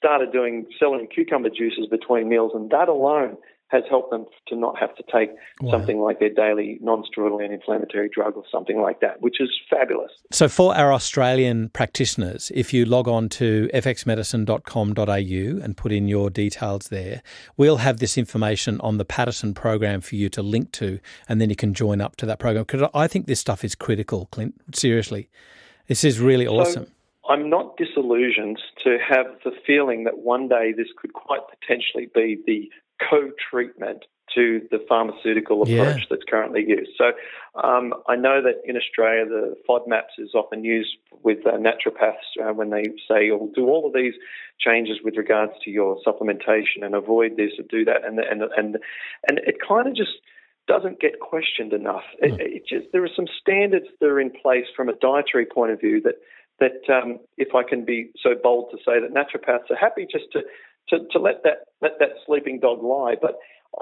started doing selling cucumber juices between meals, and that alone has helped them to not have to take wow. something like their daily non-steroidal anti-inflammatory drug or something like that, which is fabulous. So for our Australian practitioners, if you log on to f x medicine dot com dot a u and put in your details there, we'll have this information on the Paddison program for you to link to, and then you can join up to that program. Because I think this stuff is critical, Clint. Seriously. This is really awesome. So I'm not disillusioned to have the feeling that one day this could quite potentially be the co-treatment to the pharmaceutical approach yeah. that's currently used. So um, I know that in Australia the FODMAPs is often used with uh, naturopaths uh, when they say, oh, do all of these changes with regards to your supplementation and avoid this or do that, and and and and it kind of just doesn't get questioned enough. It, mm. it just, there are some standards that are in place from a dietary point of view that that um, if I can be so bold to say that naturopaths are happy just to To, to let that let that sleeping dog lie. But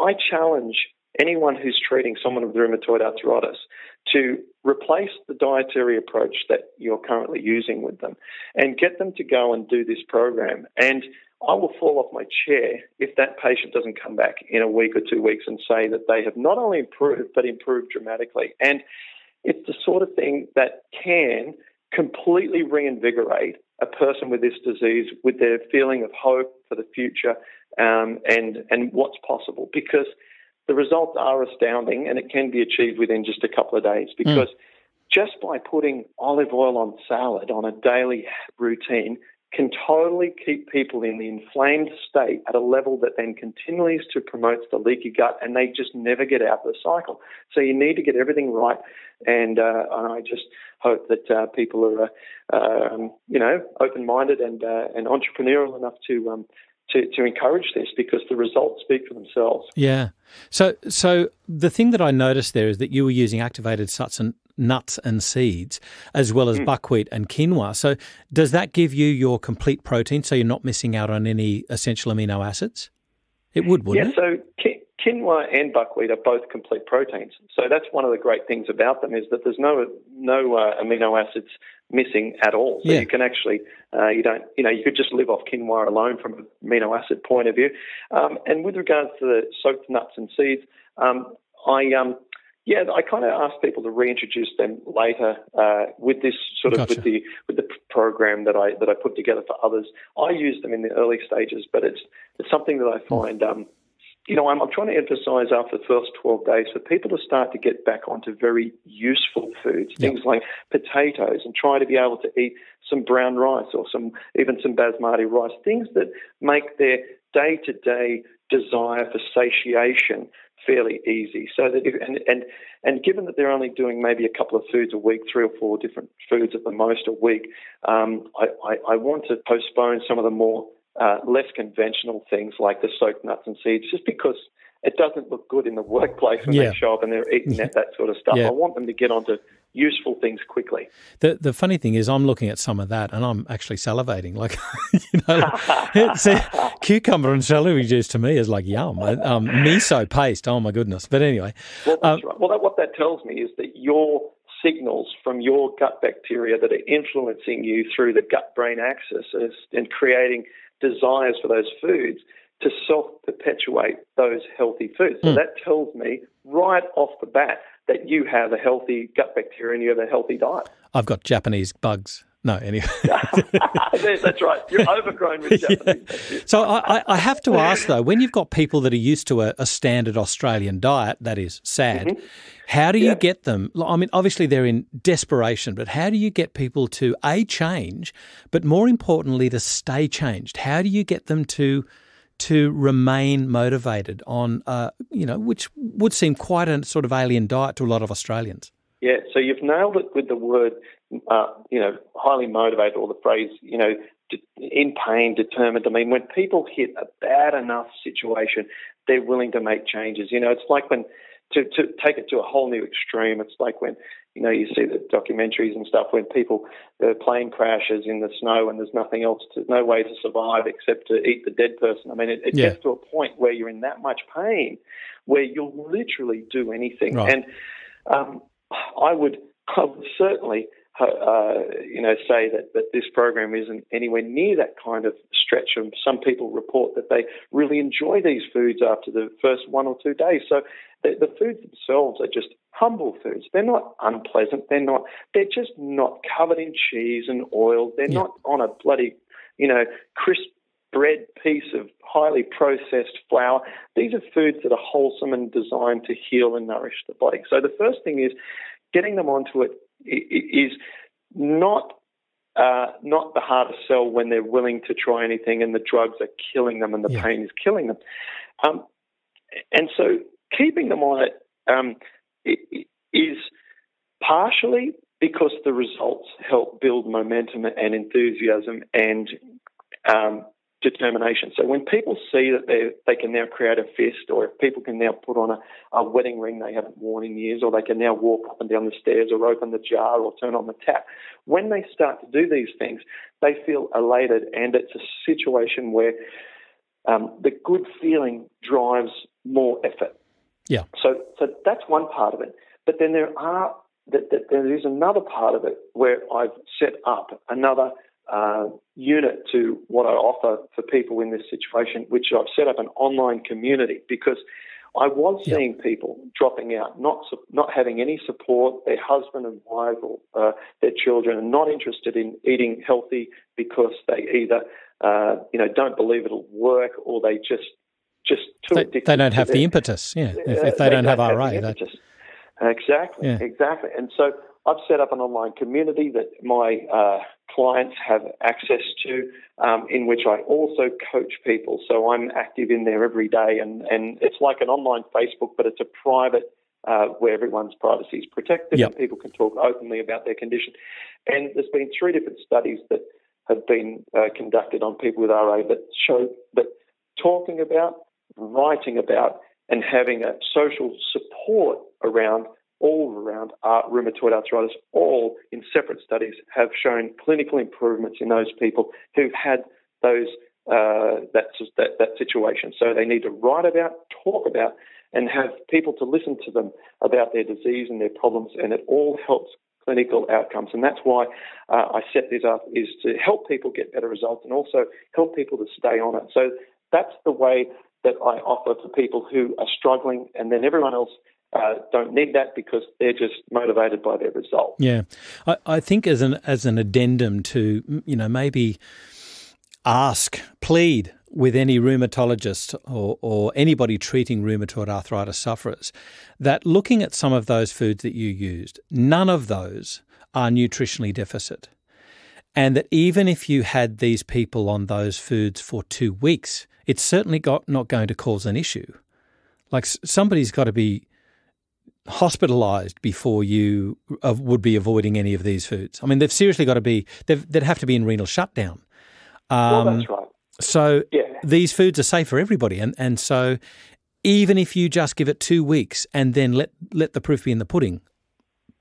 I challenge anyone who's treating someone with rheumatoid arthritis to replace the dietary approach that you're currently using with them and get them to go and do this program. And I will fall off my chair if that patient doesn't come back in a week or two weeks and say that they have not only improved, but improved dramatically. And it's the sort of thing that can completely reinvigorate a person with this disease with their feeling of hope for the future um, and, and what's possible, because the results are astounding and it can be achieved within just a couple of days, because mm. just by putting olive oil on salad on a daily routine can totally keep people in the inflamed state at a level that then continues to promote the leaky gut, and they just never get out of the cycle. So you need to get everything right, and, uh, and I just hope that uh, people are, uh, um, you know, open-minded and uh, and entrepreneurial enough to, um, to to encourage this, because the results speak for themselves. Yeah. So so the thing that I noticed there is that you were using activated substance. Nuts and seeds, as well as mm. buckwheat and quinoa. So does that give you your complete protein, so you're not missing out on any essential amino acids? It would, wouldn't yeah, it? Yeah, so quinoa and buckwheat are both complete proteins. So that's one of the great things about them, is that there's no no uh, amino acids missing at all. So yeah. you can actually, uh, you don't, you know, you could just live off quinoa alone from an amino acid point of view. Um, and with regards to the soaked nuts and seeds, um, I... Um, Yeah, I kind of ask people to reintroduce them later uh, with this sort of gotcha. with the with the program that I that I put together for others. I use them in the early stages, but it's it's something that I find, um, you know, I'm, I'm trying to emphasise after the first twelve days for people to start to get back onto very useful foods, yep. things like potatoes, and try to be able to eat some brown rice or some even some basmati rice, things that make their day to day desire for satiation fairly easy. So that if, and and and given that they're only doing maybe a couple of foods a week, three or four different foods at the most a week, um, I, I, I want to postpone some of the more uh, less conventional things like the soaked nuts and seeds, just because it doesn't look good in the workplace when yeah. they show up and they're eating that, that sort of stuff. Yeah. I want them to get onto useful things quickly. The the funny thing is, I'm looking at some of that and I'm actually salivating. Like, you know, like, it's, uh, cucumber and celery juice to me is like yum. Um, miso paste, oh my goodness. But anyway. Well, that's um, right. Well, that, what that tells me is that your signals from your gut bacteria that are influencing you through the gut-brain axis and creating desires for those foods to self-perpetuate those healthy foods. So mm. that tells me right off the bat that you have a healthy gut bacteria and you have a healthy diet. I've got Japanese bugs. No, anyway. That's right. You're overgrown with Japanese yeah. So I, I have to ask, though, when you've got people that are used to a, a standard Australian diet, that is sad, mm-hmm. how do you yeah. get them? I mean, obviously they're in desperation, but how do you get people to, A, change, but more importantly, to stay changed? How do you get them to... to remain motivated on, uh, you know, which would seem quite a sort of alien diet to a lot of Australians? Yeah, so you've nailed it with the word, uh, you know, highly motivated, or the phrase, you know, in pain, determined. I mean, when people hit a bad enough situation, they're willing to make changes. You know, it's like when, to, to take it to a whole new extreme, it's like when, you know, you see the documentaries and stuff when people, the plane crashes in the snow and there's nothing else, to, no way to survive except to eat the dead person. I mean, it, it yeah. gets to a point where you're in that much pain where you'll literally do anything. Right. And um, I would, I would certainly, uh, you know, say that, that this program isn't anywhere near that kind of stretch. And some people report that they really enjoy these foods after the first one or two days. So the, the foods themselves are just humble foods. They're not unpleasant. They're not. They're just not covered in cheese and oil. They're yeah. not on a bloody, you know, crisp bread piece of highly processed flour. These are foods that are wholesome and designed to heal and nourish the body. So the first thing is getting them onto it is not uh, not the hardest sell when they're willing to try anything and the drugs are killing them and the yeah. pain is killing them. Um, and so keeping them on it. Um, It is partially because the results help build momentum and enthusiasm and um, determination. So when people see that they they can now create a fist, or if people can now put on a, a wedding ring they haven't worn in years, or they can now walk up and down the stairs or open the jar or turn on the tap, when they start to do these things, they feel elated, and it's a situation where um, the good feeling drives more effort. Yeah. So, so that's one part of it. But then there are that the, there is another part of it where I've set up another uh, unit to what I offer for people in this situation, which I've set up an online community, because I was seeing yeah. people dropping out, not not having any support, their husband and wife or uh, their children are not interested in eating healthy because they either uh, you know don't believe it'll work, or they just Just too they, they don't have the impetus, yeah. If, uh, if they, they don't, don't have R A, have the they... exactly, yeah. exactly. And so I've set up an online community that my uh, clients have access to, um, in which I also coach people. So I'm active in there every day, and, and it's like an online Facebook, but it's a private uh, where everyone's privacy is protected, yep. and people can talk openly about their condition. And there's been three different studies that have been uh, conducted on people with R A that show that talking about, writing about, and having a social support around all around uh, rheumatoid arthritis, all in separate studies, have shown clinical improvements in those people who've had those uh, that, that that situation. So they need to write about, talk about, and have people to listen to them about their disease and their problems, and it all helps clinical outcomes. And that's why uh, I set this up, is to help people get better results and also help people to stay on it. So that's the way that I offer to people who are struggling, and then everyone else Uh, don't need that because they're just motivated by their result. Yeah, I, I think as an as an addendum to, you know, maybe ask, plead with any rheumatologist or, or anybody treating rheumatoid arthritis sufferers that looking at some of those foods that you used, none of those are nutritionally deficit. And that even if you had these people on those foods for two weeks, it's certainly got not going to cause an issue. Like somebody's got to be hospitalized before you would be avoiding any of these foods. I mean, they've seriously got to be, they'd have to be in renal shutdown. Um, well, that's right. So yeah. These foods are safe for everybody. And, and so even if you just give it two weeks and then let, let the proof be in the pudding,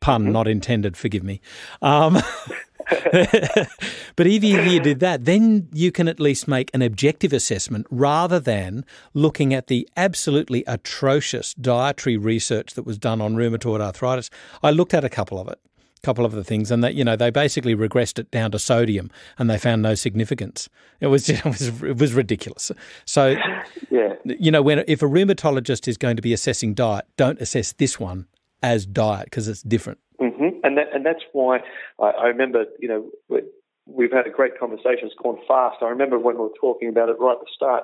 pun mm-hmm. not intended, forgive me. Um, but even if you did that, then you can at least make an objective assessment rather than looking at the absolutely atrocious dietary research that was done on rheumatoid arthritis. I looked at a couple of it, a couple of the things, and that, you know, they basically regressed it down to sodium, and they found no significance. It was it was, it was ridiculous. So, yeah. you know, when if a rheumatologist is going to be assessing diet, don't assess this one as diet because it's different. Mm-hmm. And that, and that's why I, I remember, you know, we, we've had a great conversation. It's gone fast. I remember when we were talking about it right at the start,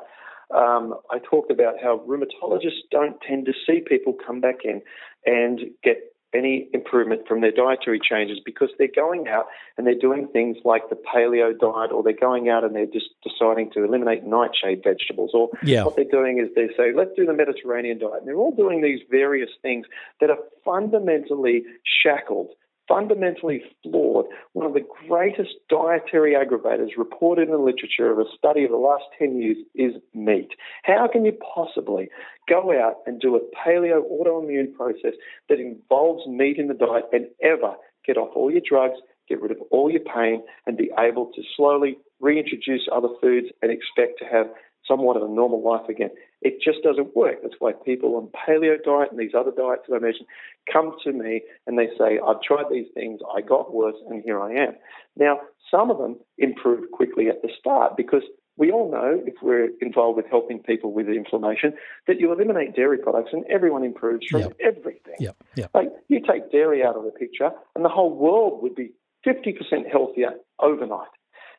um, I talked about how rheumatologists don't tend to see people come back in and get any improvement from their dietary changes because they're going out and they're doing things like the paleo diet, or they're going out and they're just deciding to eliminate nightshade vegetables, or yeah. what they're doing is they say, let's do the Mediterranean diet. And they're all doing these various things that are fundamentally shackled, fundamentally flawed. One of the greatest dietary aggravators reported in the literature of a study of the last ten years is meat. How can you possibly go out and do a paleo autoimmune process that involves meat in the diet and ever get off all your drugs, get rid of all your pain, and be able to slowly reintroduce other foods and expect to have somewhat of a normal life again? It just doesn't work. That's why people on paleo diet and these other diets that I mentioned come to me and they say, I've tried these things, I got worse, and here I am. Now, some of them improve quickly at the start because we all know, if we're involved with helping people with inflammation, that you eliminate dairy products and everyone improves from yep. everything. Yep. Yep. Like, you take dairy out of the picture and the whole world would be fifty percent healthier overnight.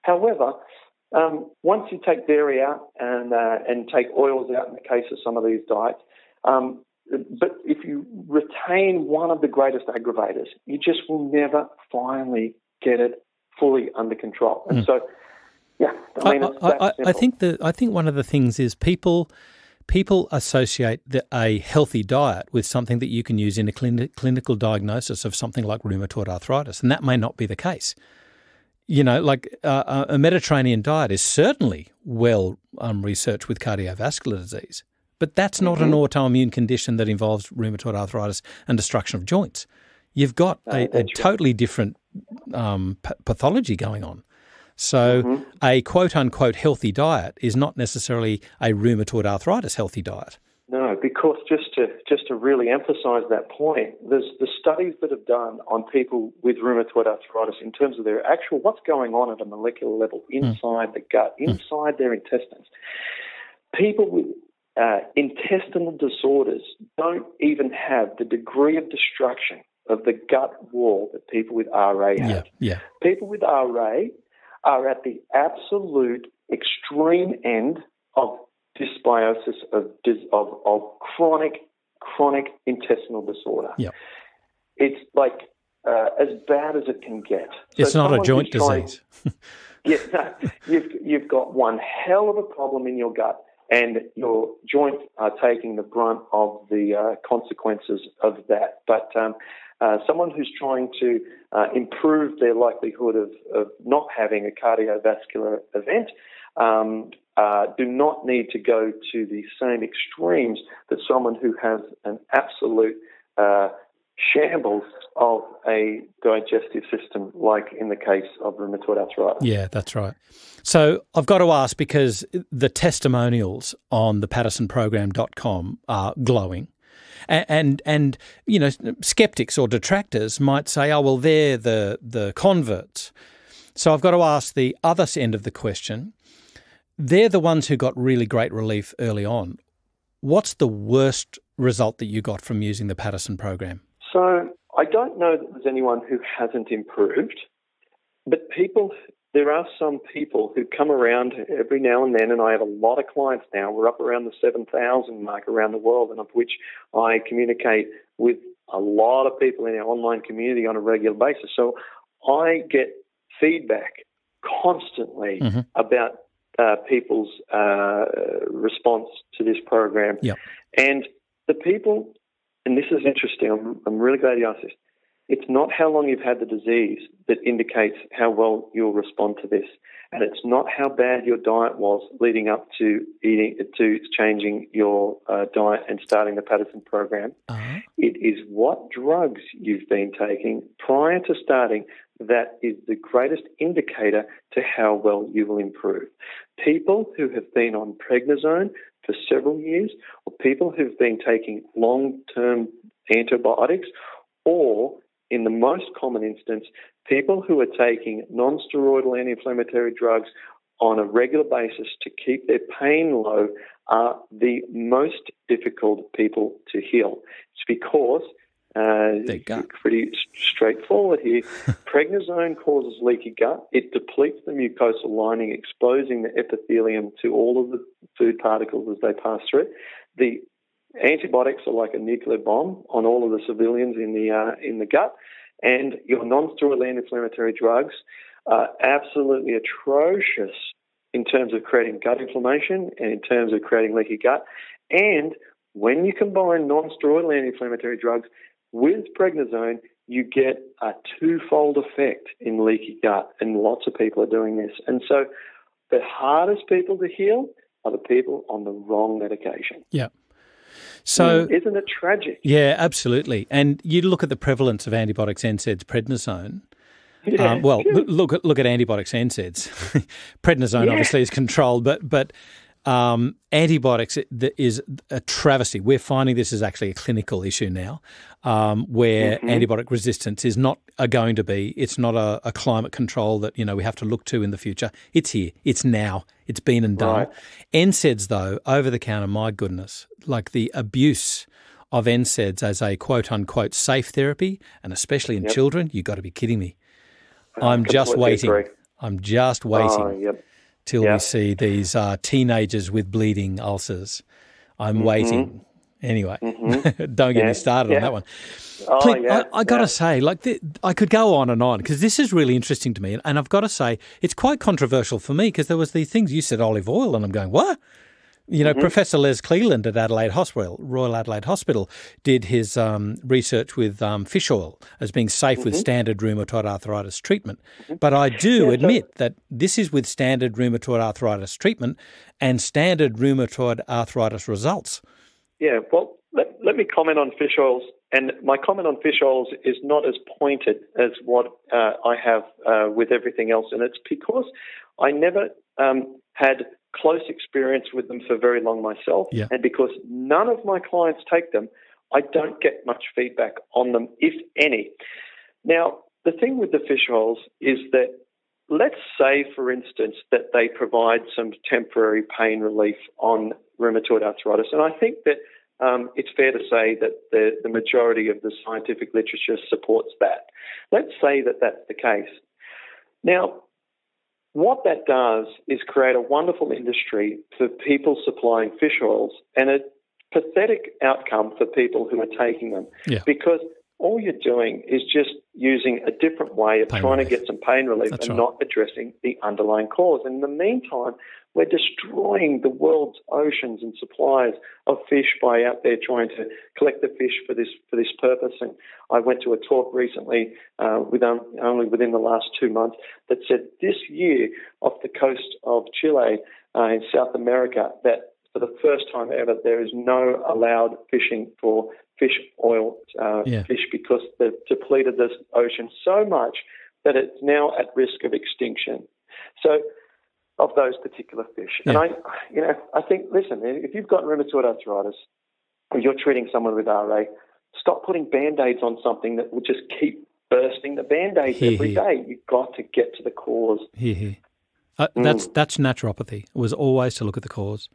However, Um, once you take dairy out and uh, and take oils out in the case of some of these diets, um, but if you retain one of the greatest aggravators, you just will never finally get it fully under control. And mm. so, yeah, I mean, I, it's that I, I, simple. I think the I think one of the things is people people associate the, a healthy diet with something that you can use in a clin clinical diagnosis of something like rheumatoid arthritis, and that may not be the case. You know, like uh, a Mediterranean diet is certainly well um, researched with cardiovascular disease, but that's not mm-hmm. an autoimmune condition that involves rheumatoid arthritis and destruction of joints. You've got a, a totally different um, pathology going on. So mm-hmm. a quote-unquote healthy diet is not necessarily a rheumatoid arthritis healthy diet. No, because just to just to really emphasise that point, there's the studies that have done on people with rheumatoid arthritis in terms of their actual what's going on at a molecular level inside mm. the gut, inside mm. their intestines. People with uh, intestinal disorders don't even have the degree of destruction of the gut wall that people with R A have. Yeah, yeah. People with R A are at the absolute extreme end of dysbiosis of, of, of chronic, chronic intestinal disorder. Yep. It's like uh, as bad as it can get. It's so not a joint disease. yeah, no, you've, you've got one hell of a problem in your gut, and your joints are taking the brunt of the uh, consequences of that. But um, uh, someone who's trying to uh, improve their likelihood of, of not having a cardiovascular event um, uh, do not need to go to the same extremes that someone who has an absolute uh, shambles of a digestive system, like in the case of rheumatoid arthritis. Yeah, that's right. So I've got to ask, because the testimonials on the Paddison Program dot com are glowing, and, and and you know, skeptics or detractors might say, oh well, they're the the converts. So I've got to ask the other end of the question: they're the ones who got really great relief early on. What's the worst result that you got from using the Paddison Program? So I don't know that there's anyone who hasn't improved, but people, there are some people who come around every now and then, and I have a lot of clients now. We're up around the seven thousand mark around the world, and of which I communicate with a lot of people in our online community on a regular basis. So I get feedback constantly mm-hmm. about uh, people's uh, response to this program. Yep. And the people... And this is interesting. I'm, I'm really glad you asked this. It's not how long you've had the disease that indicates how well you'll respond to this, and it's not how bad your diet was leading up to eating to changing your uh, diet and starting the Paddison Program. Uh-huh. It is what drugs you've been taking prior to starting that is the greatest indicator to how well you will improve. People who have been on prednisone for several years, or people who've been taking long-term antibiotics, or in the most common instance, people who are taking non-steroidal anti-inflammatory drugs on a regular basis to keep their pain low are the most difficult people to heal. It's because, uh, it's pretty straightforward here, prednisone causes leaky gut. It depletes the mucosal lining, exposing the epithelium to all of the food particles as they pass through it. The antibiotics are like a nuclear bomb on all of the civilians in the uh, in the gut, and your non-steroidal anti-inflammatory drugs are absolutely atrocious in terms of creating gut inflammation and in terms of creating leaky gut. And when you combine non-steroidal anti-inflammatory drugs with prednisone, you get a twofold effect in leaky gut, and lots of people are doing this. And so the hardest people to heal are the people on the wrong medication. Yeah. So, isn't it tragic? Yeah, absolutely. And you look at the prevalence of antibiotics, N SAIDs, prednisone. Yeah. Um, well, look at look at antibiotics, N SAIDs. Prednisone yeah. obviously is controlled, but but um, antibiotics is a travesty. We're finding this is actually a clinical issue now, um, where mm-hmm. antibiotic resistance is not a going to be. It's not a, a climate control that you know we have to look to in the future. It's here. It's now. It's been and done. Right. N SAIDs, though, over the counter, my goodness, like the abuse of N SAIDs as a quote-unquote safe therapy, and especially in yep. children, you've got to be kidding me. I'm just waiting. Agree. I'm just waiting oh, yep. till yep. we see these uh, teenagers with bleeding ulcers. I'm mm-hmm. waiting. Anyway, mm-hmm. don't get yeah. me started yeah. on that one. Oh, Clint, yeah, I, I got to yeah. say, like, the, I could go on and on because this is really interesting to me, and, and I've got to say it's quite controversial for me because there was these things you said olive oil, and I'm going what? You know, mm-hmm. Professor Les Cleland at Adelaide Hospital, Royal Adelaide Hospital, did his um, research with um, fish oil as being safe mm-hmm. with standard rheumatoid arthritis treatment. Mm-hmm. But I do yeah, admit so. that this is with standard rheumatoid arthritis treatment and standard rheumatoid arthritis results. Yeah, well, let, let me comment on fish oils. And my comment on fish oils is not as pointed as what uh, I have uh, with everything else. And it's because I never um, had close experience with them for very long myself. Yeah. And because none of my clients take them, I don't get much feedback on them, if any. Now, the thing with the fish oils is that let's say, for instance, that they provide some temporary pain relief on rheumatoid arthritis. And I think that um, it's fair to say that the, the majority of the scientific literature supports that. Let's say that that's the case. Now, what that does is create a wonderful industry for people supplying fish oils and a pathetic outcome for people who are taking them. Yeah. Because all you're doing is just using a different way of pain trying relief. to get some pain relief That's and right. not addressing the underlying cause. And in the meantime, we're destroying the world's oceans and supplies of fish by out there trying to collect the fish for this for this purpose. And I went to a talk recently, uh, with um, only within the last two months, that said this year off the coast of Chile uh, in South America that for the first time ever there is no allowed fishing for fish oil uh, yeah. fish because they've depleted this ocean so much that it's now at risk of extinction. So. Of those particular fish. Yeah. And I, you know, I think, listen, if you've got rheumatoid arthritis or you're treating someone with R A, stop putting Band-Aids on something that will just keep bursting the Band-Aids he, every he. day. You've got to get to the cause. He, he. Uh, mm. That's that's naturopathy, was always to look at the cause.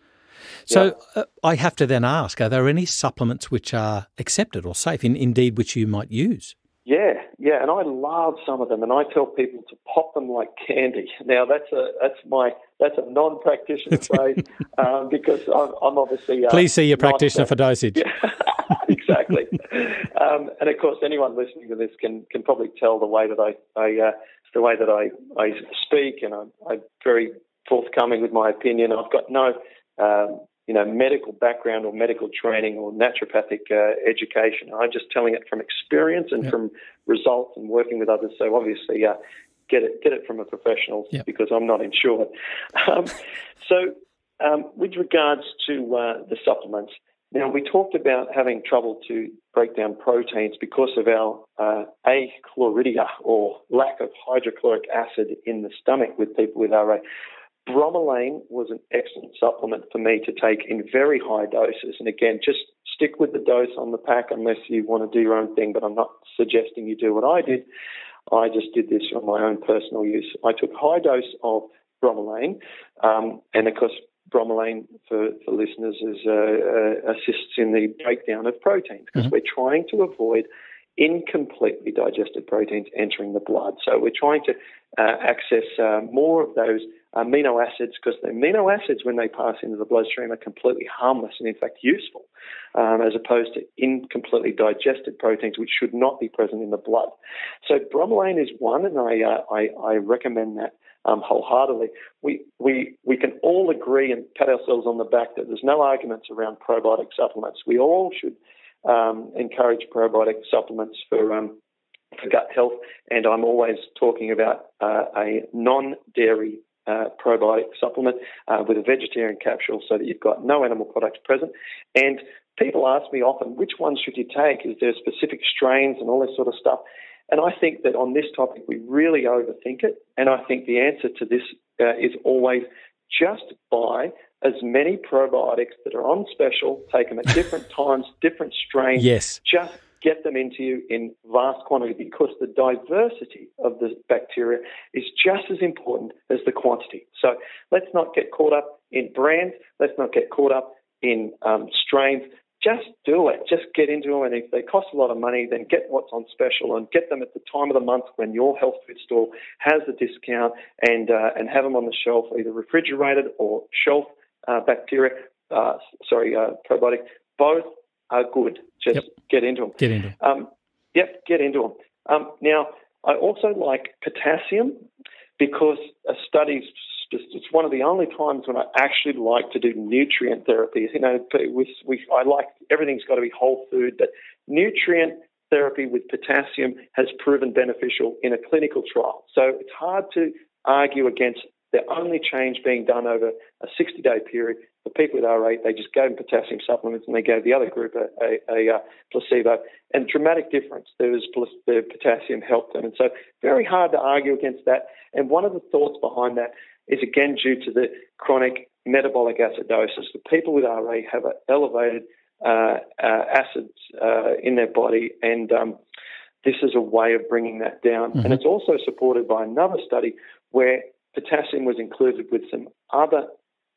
So yeah. uh, I have to then ask, are there any supplements which are accepted or safe, in, indeed which you might use? Yeah, yeah, and I love some of them, and I tell people to pop them like candy. Now that's a that's my that's a non-practitioner phrase um, because I'm, I'm obviously uh, please see your practitioner a, for dosage. Yeah, exactly, um, and of course anyone listening to this can can probably tell the way that I I uh, the way that I I speak, and I'm, I'm very forthcoming with my opinion. I've got no. Um, you know, medical background or medical training or naturopathic uh, education. I'm just telling it from experience and yep. from results and working with others. So obviously uh, get it get it from a professional yep. because I'm not insured. Um, so um, with regards to uh, the supplements, now we talked about having trouble to break down proteins because of our uh, achloridia or lack of hydrochloric acid in the stomach with people with R A. Bromelain was an excellent supplement for me to take in very high doses. And again, just stick with the dose on the pack unless you want to do your own thing, but I'm not suggesting you do what I did. I just did this for my own personal use. I took high dose of bromelain, um, and of course, bromelain, for, for listeners, is, uh, uh, assists in the breakdown of proteins because mm-hmm. we're trying to avoid incompletely digested proteins entering the blood. So we're trying to uh, access uh, more of those amino acids because the amino acids, when they pass into the bloodstream, are completely harmless and, in fact, useful, um, as opposed to incompletely digested proteins, which should not be present in the blood. So bromelain is one, and I uh, I, I recommend that um, wholeheartedly. We we we can all agree and pat ourselves on the back that there's no arguments around probiotic supplements. We all should um, encourage probiotic supplements for um, for gut health, and I'm always talking about uh, a non-dairy Uh, probiotic supplement uh, with a vegetarian capsule so that you've got no animal products present. And people ask me often, which one should you take? Is there specific strains and all this sort of stuff? And I think that on this topic, we really overthink it. And I think the answer to this uh, is always just buy as many probiotics that are on special, take them at different times, different strains. Yes. Just get them into you in vast quantity because the diversity of the bacteria is just as important as the quantity. So let's not get caught up in brands. Let's not get caught up in um, strains. Just do it. Just get into them. And if they cost a lot of money, then get what's on special and get them at the time of the month when your health food store has a discount, and uh, and have them on the shelf, either refrigerated or shelf uh, bacteria, uh, sorry, uh, probiotic. Both are good. Just yep. get into them. Get into them. Um, yep, get into them. Um, now, I also like potassium because a study's just, it's one of the only times when I actually like to do nutrient therapy. You know, with, with, I like everything's got to be whole food, but nutrient therapy with potassium has proven beneficial in a clinical trial. So it's hard to argue against the only change being done over a sixty-day period. For people with R A, they just gave them potassium supplements and they gave the other group a, a, a placebo. And dramatic difference, there was, the potassium helped them. And so very hard to argue against that. And one of the thoughts behind that is, again, due to the chronic metabolic acidosis. The people with R A have an elevated uh, uh, acids uh, in their body, and um, this is a way of bringing that down. Mm-hmm. And it's also supported by another study where potassium was included with some other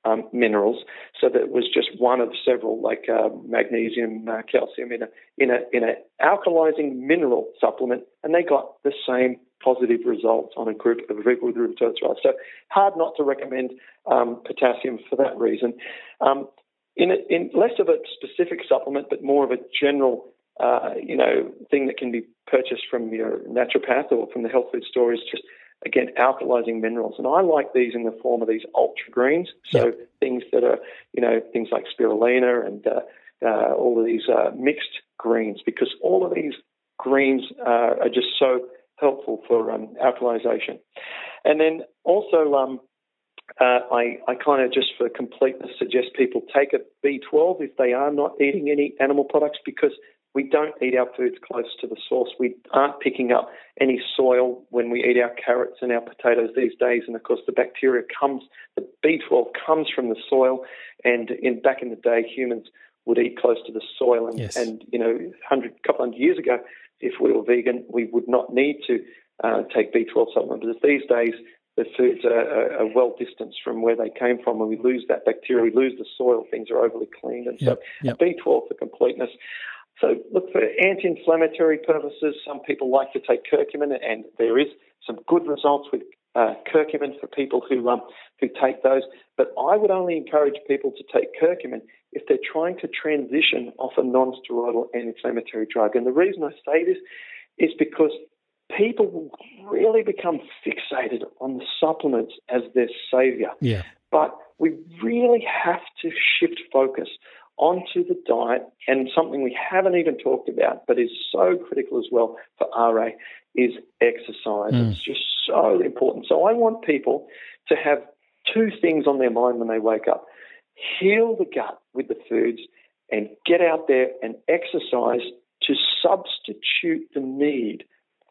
Um, minerals, so that it was just one of several, like uh, magnesium, uh, calcium, in a in a in a alkalizing mineral supplement, and they got the same positive results on a group of people with rheumatoid arthritis. So hard not to recommend um, potassium for that reason. Um, in a, in less of a specific supplement, but more of a general uh, you know, thing that can be purchased from your naturopath or from the health food store is just, again, alkalizing minerals. And I like these in the form of these ultra greens. So yep. things that are, you know, things like spirulina and uh, uh, all of these uh, mixed greens, because all of these greens uh, are just so helpful for um, alkalization. And then also, um, uh, I, I kind of just for completeness suggest people take a B twelve if they are not eating any animal products, because we don't eat our foods close to the source. We aren't picking up any soil when we eat our carrots and our potatoes these days. And of course, the bacteria comes, the B twelve comes from the soil. And in back in the day, humans would eat close to the soil. And, yes. and you know, a couple hundred years ago, if we were vegan, we would not need to uh, take B twelve supplements. But these days, the foods are, are, are well distanced from where they came from, and we lose that bacteria, we lose the soil, things are overly cleaned. And yep, so yep. B twelve for completeness. So look, for anti-inflammatory purposes, some people like to take curcumin, and there is some good results with uh, curcumin for people who um, who take those. But I would only encourage people to take curcumin if they're trying to transition off a non-steroidal anti-inflammatory drug. And the reason I say this is because people will really become fixated on the supplements as their savior. Yeah. But we really have to shift focus onto the diet, and something we haven't even talked about but is so critical as well for R A is exercise. Mm. It's just so important. So I want people to have two things on their mind when they wake up. Heal the gut with the foods and get out there and exercise to substitute the need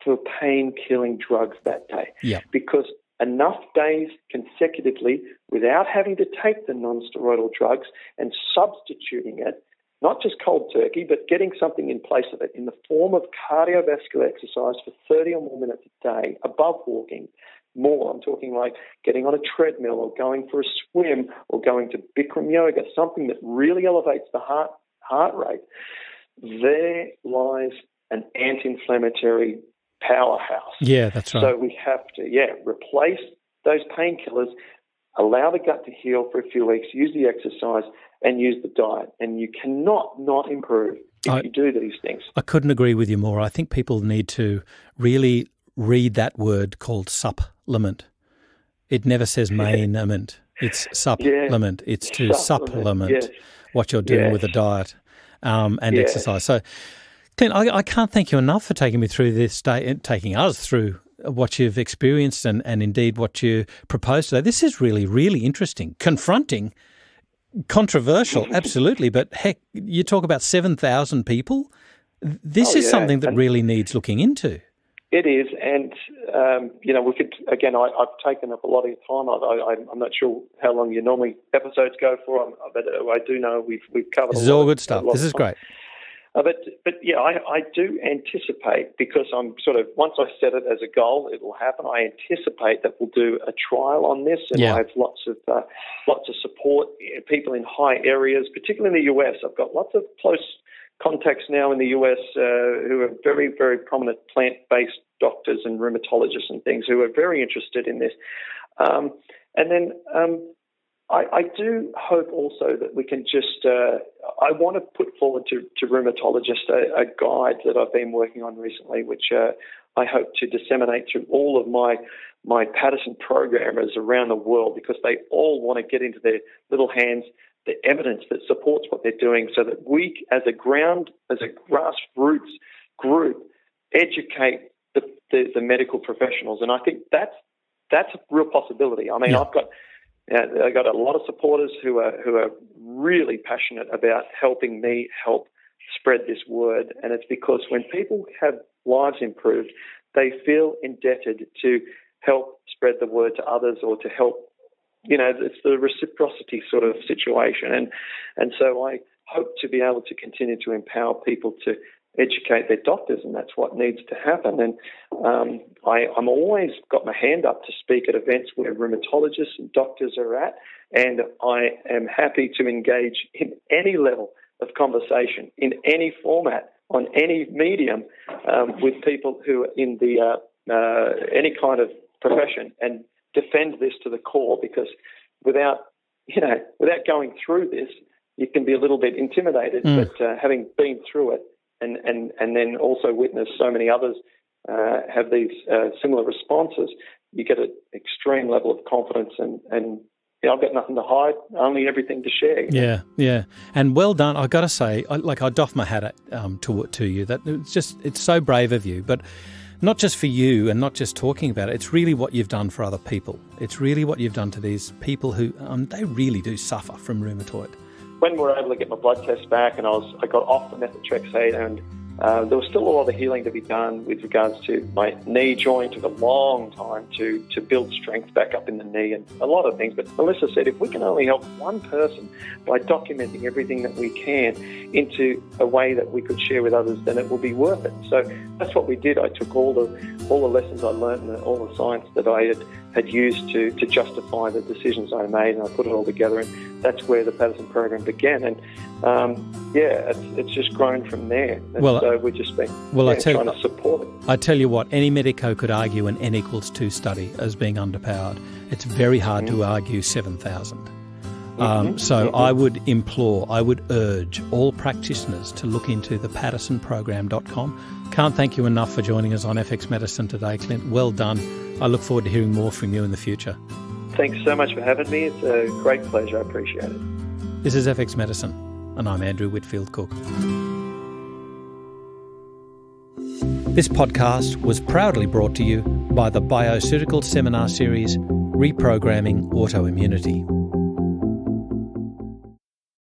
for pain-killing drugs that day. Yep. Because enough days consecutively without having to take the non-steroidal drugs and substituting it, not just cold turkey, but getting something in place of it in the form of cardiovascular exercise for thirty or more minutes a day, above walking, more. I'm talking like getting on a treadmill or going for a swim or going to Bikram yoga, something that really elevates the heart heart rate. There lies an anti-inflammatory powerhouse. Yeah, that's right. So we have to, yeah, replace those painkillers, allow the gut to heal for a few weeks, use the exercise and use the diet. And you cannot not improve if I, you do these things. I couldn't agree with you more. I think people need to really read that word called supplement. It never says mainament. It's supplement. Yeah. It's to supplement, supplement yes. what you're doing yes. with a diet um, and yes. exercise. So, Clint, I, I can't thank you enough for taking me through this day, taking us through what you've experienced and, and indeed what you proposed today. This is really, really interesting, confronting, controversial, absolutely. But heck, you talk about seven thousand people. This oh, is yeah. something that and really needs looking into. It is. And, um, you know, we could, again, I, I've taken up a lot of your time. I, I, I'm not sure how long your normal episodes go for, but I do know we've, we've covered this a lot. This is all good stuff. This is great. Uh, but, but yeah, I, I do anticipate, because I'm sort of, once I set it as a goal, it will happen. I anticipate that we'll do a trial on this, and yeah. I have lots of uh, lots of support, people in high areas, particularly in the U S. I've got lots of close contacts now in the U S uh, who are very, very prominent plant-based doctors and rheumatologists and things who are very interested in this. Um, and then um, I, I do hope also that we can just uh, – I want to put forward to, to rheumatologists a, a guide that I've been working on recently, which uh, I hope to disseminate through all of my my Paddison programmers around the world, because they all want to get into their little hands the evidence that supports what they're doing, so that we, as a ground, as a grassroots group, educate the, the, the medical professionals. And I think that's that's a real possibility. I mean, yeah. I've got I've got a lot of supporters who are who are really passionate about helping me help spread this word, and it's because when people have lives improved, they feel indebted to help spread the word to others, or to help. You know, it's the reciprocity sort of situation. And and so I hope to be able to continue to empower people to educate their doctors, and that's what needs to happen. And um, I, I'm always got my hand up to speak at events where rheumatologists and doctors are at, and I am happy to engage in any level of conversation, in any format, on any medium, um, with people who are in the uh, uh, any kind of profession, and defend this to the core, because without, you know, without going through this, you can be a little bit intimidated. Mm. But uh, having been through it, and, and, and then also witness so many others uh, have these uh, similar responses, you get an extreme level of confidence and, and you know, I've got nothing to hide, only everything to share. You know? Yeah, yeah. And well done. I've got to say, I, like I doff my hat at, um, to, to you. That it's just, it's so brave of you. But not just for you and not just talking about it, it's really what you've done for other people. It's really what you've done to these people who, um, they really do suffer from rheumatoid. When we were able to get my blood test back and I was, I got off the methotrexate, and uh, there was still a lot of healing to be done with regards to my knee joint. It took a long time to, to build strength back up in the knee and a lot of things. But Melissa said, if we can only help one person by documenting everything that we can into a way that we could share with others, then it will be worth it. So that's what we did. I took all the, all the lessons I learned and all the science that I had had used to, to justify the decisions I made, and I put it all together, and that's where the Paddison program began. And um, yeah, it's, it's just grown from there. And well, so we've just been well, yeah, I tell trying you, to support it. I tell you what, any medico could argue an N equals two study as being underpowered. It's very hard mm-hmm. to argue seven thousand. Mm-hmm. Um, so mm-hmm. I would implore, I would urge all practitioners to look into the Paddison Program dot com. Can't thank you enough for joining us on F X Medicine today, Clint. Well done. I look forward to hearing more from you in the future. Thanks so much for having me. It's a great pleasure. I appreciate it. This is F X Medicine, and I'm Andrew Whitfield-Cook. This podcast was proudly brought to you by the BioCeuticals seminar series, Reprogramming Autoimmunity.